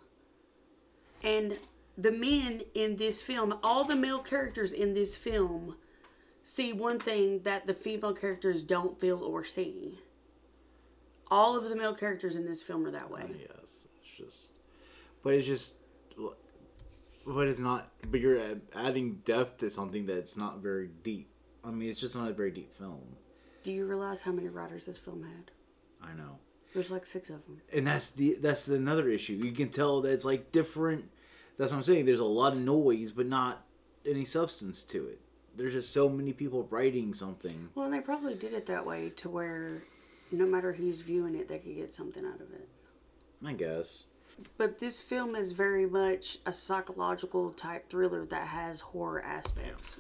And the men in this film, all the male characters in this film, see one thing that the female characters don't feel or see. All of the male characters in this film are that way. Yes, but you're adding depth to something that's not very deep. I mean, it's just not a very deep film. Do you realize how many writers this film had? I know. There's like 6 of them. And that's another issue. You can tell that it's like different. That's what I'm saying. There's a lot of noise, but not any substance to it. There's just so many people writing something. Well, and they probably did it that way to where, no matter who's viewing it, they could get something out of it. I guess. But this film is very much a psychological type thriller that has horror aspects.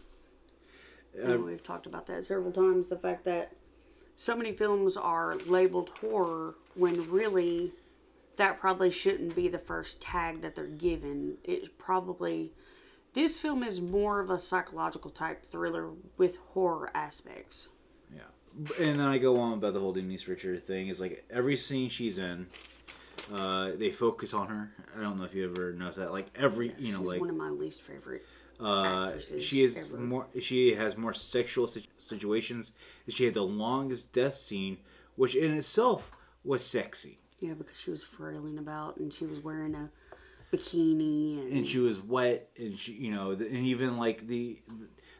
Yeah. And we've talked about that several times. The fact that so many films are labeled horror when really that probably shouldn't be the first tag that they're given. It's probably... This film is more of a psychological type thriller with horror aspects. Yeah. And then I go on about the whole Denise Richards thing. It's like every scene she's in, they focus on her. I don't know if you ever noticed that. Like every, yeah, you know, she's like one of my least favorite actresses. She has more sexual situations. She had the longest death scene, which in itself was sexy. Yeah, because she was frailing about and she was wearing a bikini and she was wet and she, you know, and even like the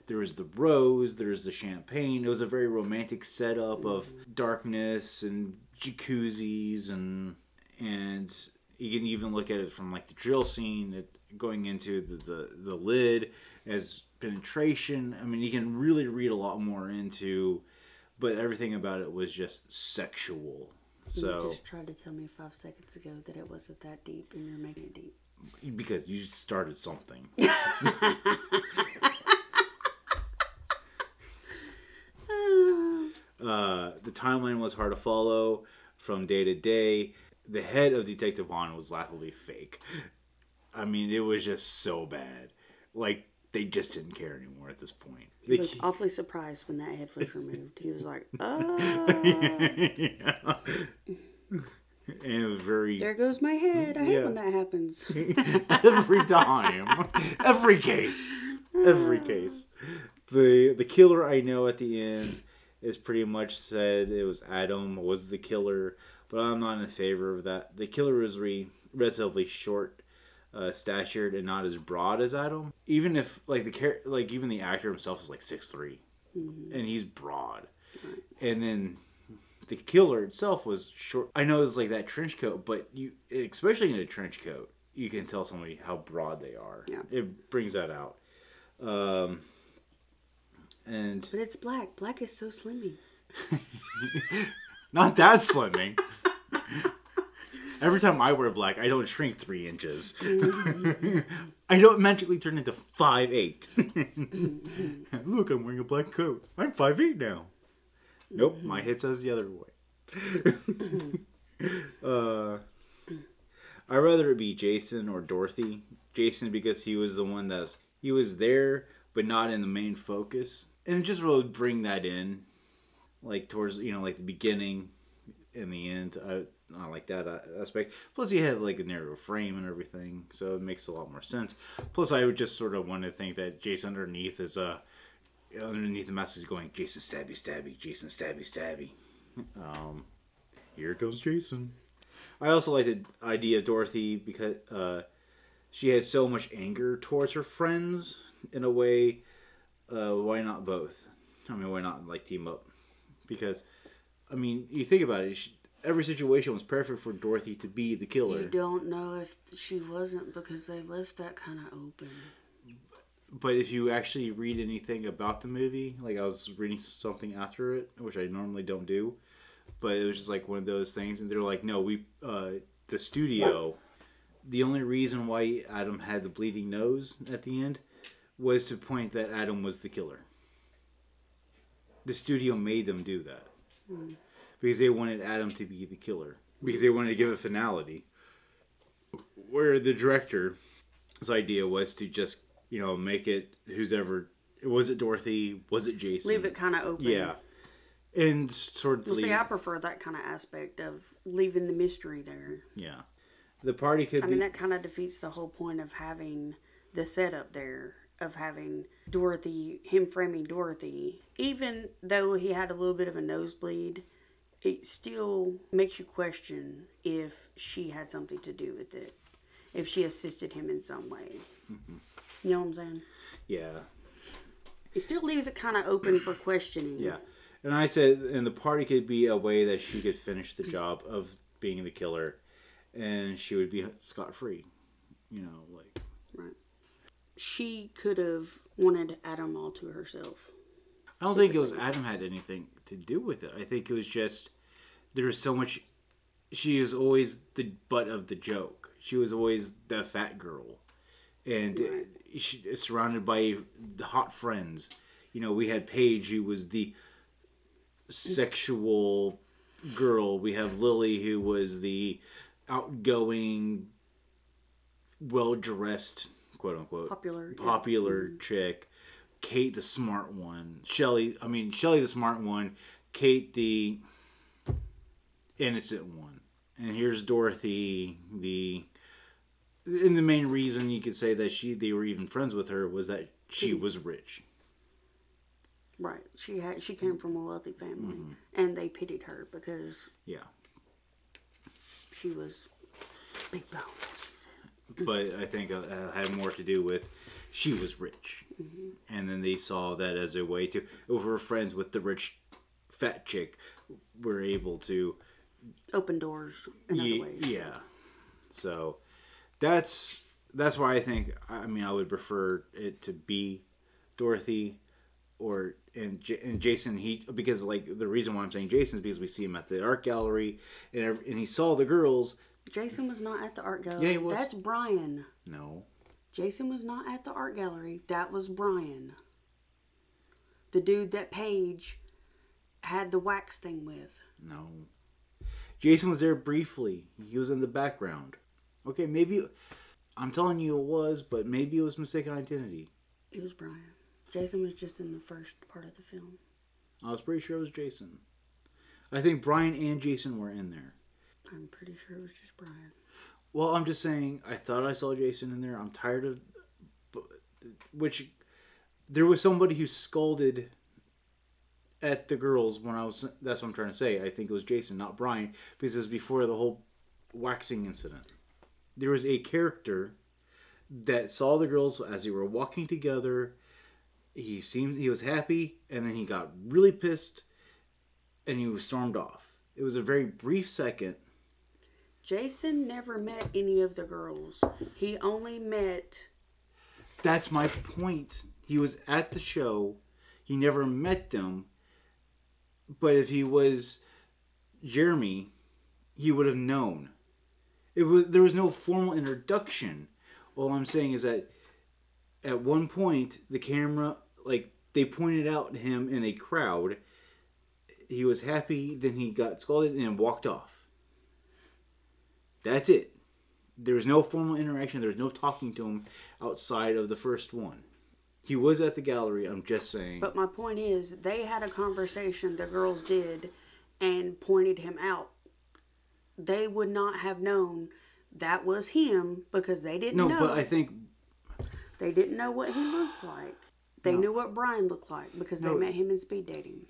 there was the rose, there was the champagne. It was a very romantic setup of darkness and jacuzzis, and you can even look at it from like the drill scene, going into the lid as penetration. I mean, you can really read a lot more into But everything about it was just sexual. So you just tried to tell me 5 seconds ago that it wasn't that deep, and you're making it deep. Because you started something. The timeline was hard to follow from day to day. The head of Detective Vaughn was laughably fake. I mean, it was just so bad. Like, they just didn't care anymore at this point. He was awfully surprised when that head was removed. He was like, oh. Yeah. And very... there goes my head. I hate when that happens. Every time. Every case. Every case. The killer I know at the end is pretty much said it was Adam was the killer, but I'm not in favor of that. The killer was relatively short statured and not as broad as Adam. Even if even the actor himself is 6'3", and he's broad, and then the killer itself was short. I know it's that trench coat, but you, especially in a trench coat, you can tell somebody how broad they are. Yeah. It brings that out. But it's black. Black is so slimming. Not that slimming. Every time I wear black, I don't shrink 3 inches. I don't magically turn into 5'8". Look, I'm wearing a black coat. I'm 5'8" now. Nope, my head says the other way. I'd rather it be Jason or Dorothy. Jason, because he was the one he was there, but not in the main focus. And just really bring that in, towards, the beginning and the end. I like that aspect. Plus, he has a narrative frame and everything, so it makes a lot more sense. Plus, I would just sort of want to think that Jason underneath is underneath the mask is going Jason stabby stabby, Jason stabby stabby. Here comes Jason. I also like the idea of Dorothy because she has so much anger towards her friends. In a way, why not both? I mean, why not team up? Because, I mean, you think about it. Every situation was perfect for Dorothy to be the killer. You don't know if she wasn't because they left that kind of open. But if you actually read anything about the movie, I was reading something after it, which I normally don't do, but it was just one of those things, and they're like, no, we, the studio, the only reason why Adam had the bleeding nose at the end was to point that Adam was the killer. The studio made them do that. Mm. Because they wanted Adam to be the killer. Because they wanted to give a finality. Where the director's idea was to just, make it who's ever... Was it Dorothy? Was it Jason? Leave it kind of open. Yeah. And sort of... I prefer that kind of aspect of leaving the mystery there. Yeah. The party could be... that kind of defeats the whole point of having the setup there. Of having Dorothy... Him framing Dorothy. Even though he had a little bit of a nosebleed... It still makes you question if she had something to do with it. If she assisted him in some way. Mm-hmm. You know what I'm saying? Yeah. It still leaves it kind of open for questioning. Yeah. And I said, and the party could be a way that she could finish the job of being the killer. And she would be scot-free. Right. She could have wanted Adam all to herself. I don't think it was Adam had anything to do with it. I think it was just there was so much. She was always the butt of the joke. She was always the fat girl, and she, surrounded by hot friends. We had Paige, who was the sexual girl. We have Lily, who was the outgoing, well-dressed, quote unquote, popular chick. Kate, the smart one. Shelley, the smart one. Kate, the innocent one. And here's Dorothy, and the main reason you could say that they were even friends with her was that she was rich. Right. She came from a wealthy family, and they pitied her because she was big bone, she said. But I think it had more to do with she was rich. Mm-hmm. And then they saw that as a way to... If we're friends with the rich fat chick, we're able to... Open doors in other ways. Yeah. So, that's why I think... I mean, I would prefer it to be Dorothy or and Jason, he, because like the reason why I'm saying Jason is because we see him at the art gallery and he saw the girls. Jason was not at the art gallery. Yeah, he was. That's Brian. No. Jason was not at the art gallery. That was Brian. The dude that Paige had the wax thing with. No. Jason was there briefly. He was in the background. Okay, maybe... I'm telling you it was, but maybe it was mistaken identity. It was Brian. Jason was just in the first part of the film. I was pretty sure it was Jason. I think Brian and Jason were in there. I'm pretty sure it was just Brian. Well, I'm just saying, I thought I saw Jason in there. I'm tired of... Which... There was somebody who scolded at the girls when I was... That's what I'm trying to say. I think it was Jason, not Brian. Because it was before the whole waxing incident. There was a character that saw the girls as they were walking together. He was happy, and then he got really pissed, and he was stormed off. It was a very brief second. Jason never met any of the girls. He only met... That's my point. He was at the show. He never met them. But if he was Jeremy, he would have known. There was no formal introduction. All I'm saying is that at one point, the camera, like, they pointed out him in a crowd. He was happy, then he got scolded and walked off. That's it. There was no formal interaction. There was no talking to him outside of the first one. He was at the gallery, I'm just saying. But my point is, they had a conversation, the girls did, and pointed him out. They would not have known that was him because they didn't know. No, but I think... They didn't know what he looked like. They knew what Brian looked like because they met him in speed dating.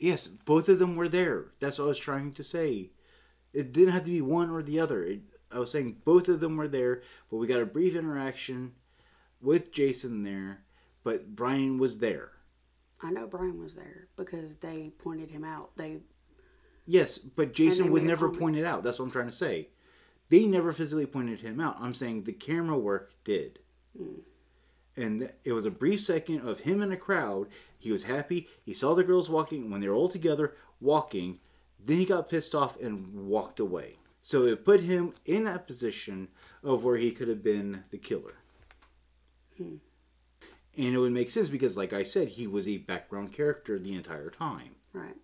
Yes, both of them were there. That's what I was trying to say. It didn't have to be one or the other. I was saying both of them were there, but we got a brief interaction with Jason there. But Brian was there. I know Brian was there because they pointed him out. Yes, but Jason was never pointed out. That's what I'm trying to say. They never physically pointed him out. I'm saying the camera work did. Mm. And it was a brief second of him in a crowd. He was happy. He saw the girls walking. When they were all together walking, then he got pissed off and walked away. So it put him in that position of where he could have been the killer. Mm. And it would make sense because, like I said, he was a background character the entire time. Right.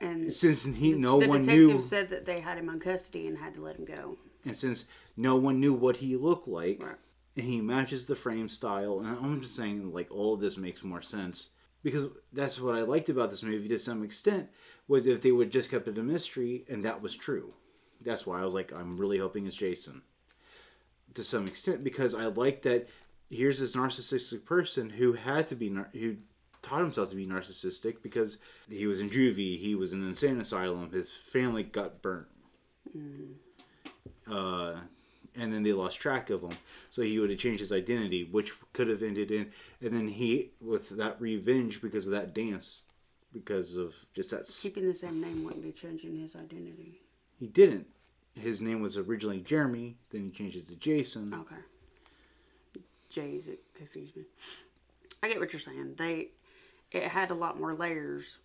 And since no one knew... The detective said that they had him in custody and had to let him go. And since no one knew what he looked like, right. And he matches the frame style, and I'm just saying, like, all of this makes more sense. Because that's what I liked about this movie to some extent, was if they would just kept it a mystery, and that was true. That's why I was like, I'm really hoping it's Jason. To some extent, because I like that... Here's this narcissistic person who taught himself to be narcissistic because he was in juvie, he was in an insane asylum, his family got burnt, and then they lost track of him. So he would have changed his identity, which could have ended in, and then he with that revenge because of that dance, because of just that keeping the same name wouldn't be changing his identity. He didn't. His name was originally Jeremy, then he changed it to Jason. Okay. Jays, it confused me. I get what you're saying. It had a lot more layers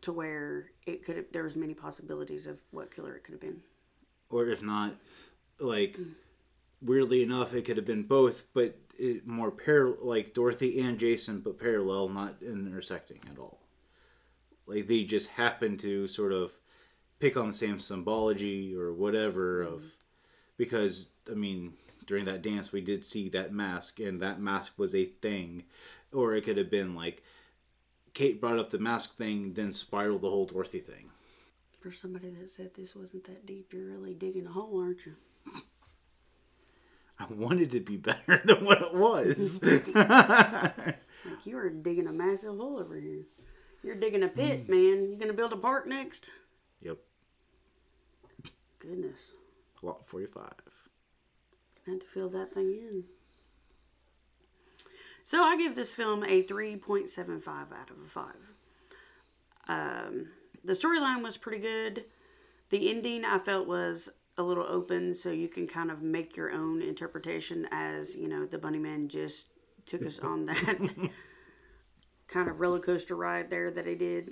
to where it could have, there was many possibilities of what killer it could have been. Or if not, like, weirdly enough, it could have been both, but more parallel, like Dorothy and Jason, but parallel, not intersecting at all. Like, they just happened to sort of pick on the same symbology or whatever of, because, I mean... During that dance, we did see that mask, and that mask was a thing. Or it could have been, like, Kate brought up the mask thing, then spiraled the whole Dorothy thing. For somebody that said this wasn't that deep, you're really digging a hole, aren't you? I wanted to be better than what it was. Like, you are digging a massive hole over here. You're digging a pit, man. You gonna build a park next? Yep. Goodness. Lot 45. Had to fill that thing in. So I give this film a 3.75 out of 5. The storyline was pretty good. The ending I felt was a little open, so you can kind of make your own interpretation as, you know, the bunny man just took us on that. kind of roller coaster ride there that I did.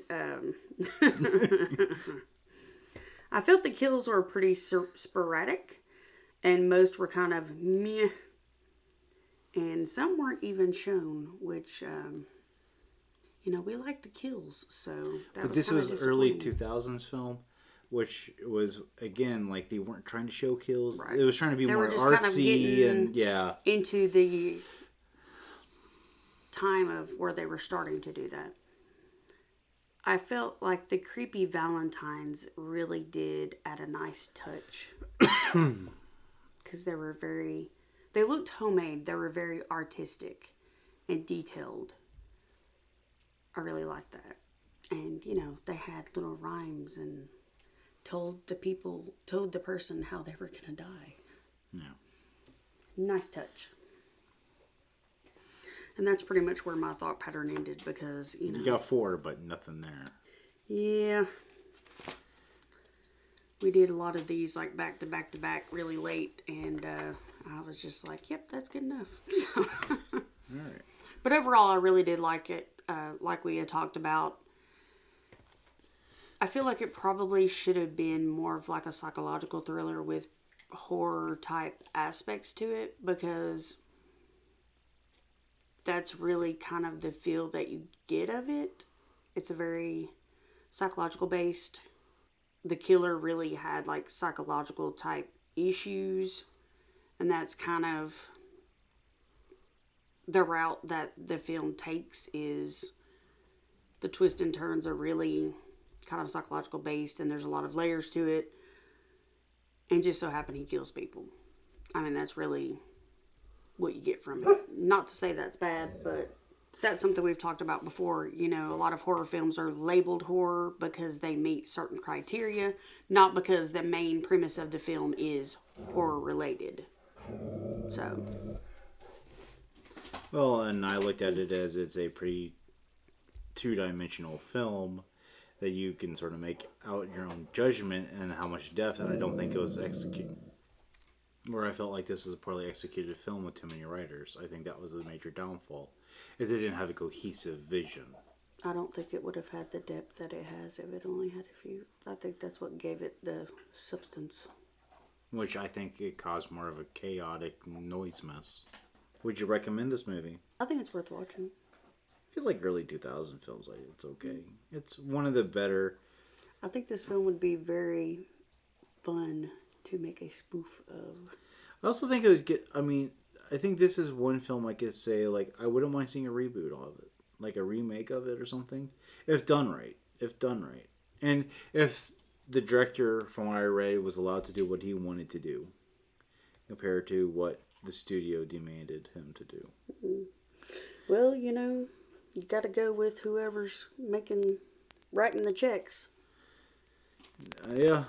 I felt the kills were pretty sporadic, and most were kind of meh, and some weren't even shown, which, you know, we like the kills, so that but this was early 2000s film, which was, again, like they weren't trying to show kills. Right. It was trying to be more artsy kind of and, yeah. Into the time of where they were starting to do that. I felt like the creepy Valentines really did add a nice touch. Because they were very... They looked homemade. They were very artistic and detailed. I really liked that. And, you know, they had little rhymes and told the person how they were going to die. Yeah. Nice touch. And that's pretty much where my thought pattern ended because, you know. You got four, but nothing there. Yeah. We did a lot of these, like, back to back to back really late. And I was just like, yep, that's good enough. So. All right. But overall, I really did like it. Like we had talked about. I feel like it probably should have been more of like a psychological thriller with horror type aspects to it, because... that's really kind of the feel that you get of it. It's a very psychological based. The killer really had like psychological type issues, and that's kind of the route that the film takes, is the twists and turns are really kind of psychological based, and there's a lot of layers to it, and just so happen he kills people. I mean, that's really what you get from it. Not to say that's bad, but that's something we've talked about before. You know, a lot of horror films are labeled horror because they meet certain criteria, not because the main premise of the film is horror related. So. Well, and I looked at it as it's a pretty two-dimensional film that you can sort of make out your own judgment and how much depth, and I don't think it was executed. Where I felt like this was a poorly executed film with too many writers. I think that was the major downfall, is it didn't have a cohesive vision. I don't think it would have had the depth that it has if it only had a few. I think that's what gave it the substance. Which I think it caused more of a chaotic noise mess. Would you recommend this movie? I think it's worth watching. I feel like early 2000 films, like it's okay. It's one of the better... I think this film would be very fun to make a spoof of. I also think it would get... I mean, I think this is one film I could say, like, I wouldn't mind seeing a reboot of it. Like a remake of it or something. If done right. If done right. And if the director, from what I read, was allowed to do what he wanted to do compared to what the studio demanded him to do. Mm-hmm. Well, you know, you got to go with whoever's writing the checks. Yeah.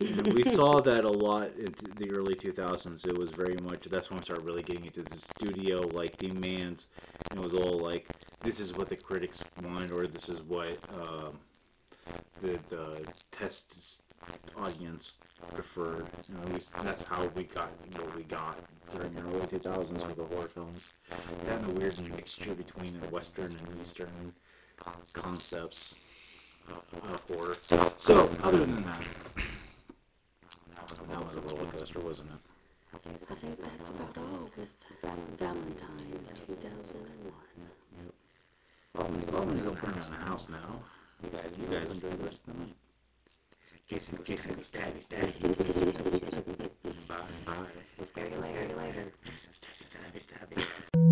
And we saw that a lot in the early 2000s. It was very much, that's when we started really getting into the studio, like, demands. And it was all like, this is what the critics want, or this is what the test audience preferred. And at least that's how we got what we got during the early 2000s with the horror films. That and the weird mixture between the Western and Eastern concepts of horror. So, other than that... That was a roller coaster, wasn't it? I think that's about all this. Valentine, 2001. Yep. I'm gonna go burn down the house now. You guys enjoy the rest of the night. Jason, go stabby. Bye. It's very later. Jason, stabby.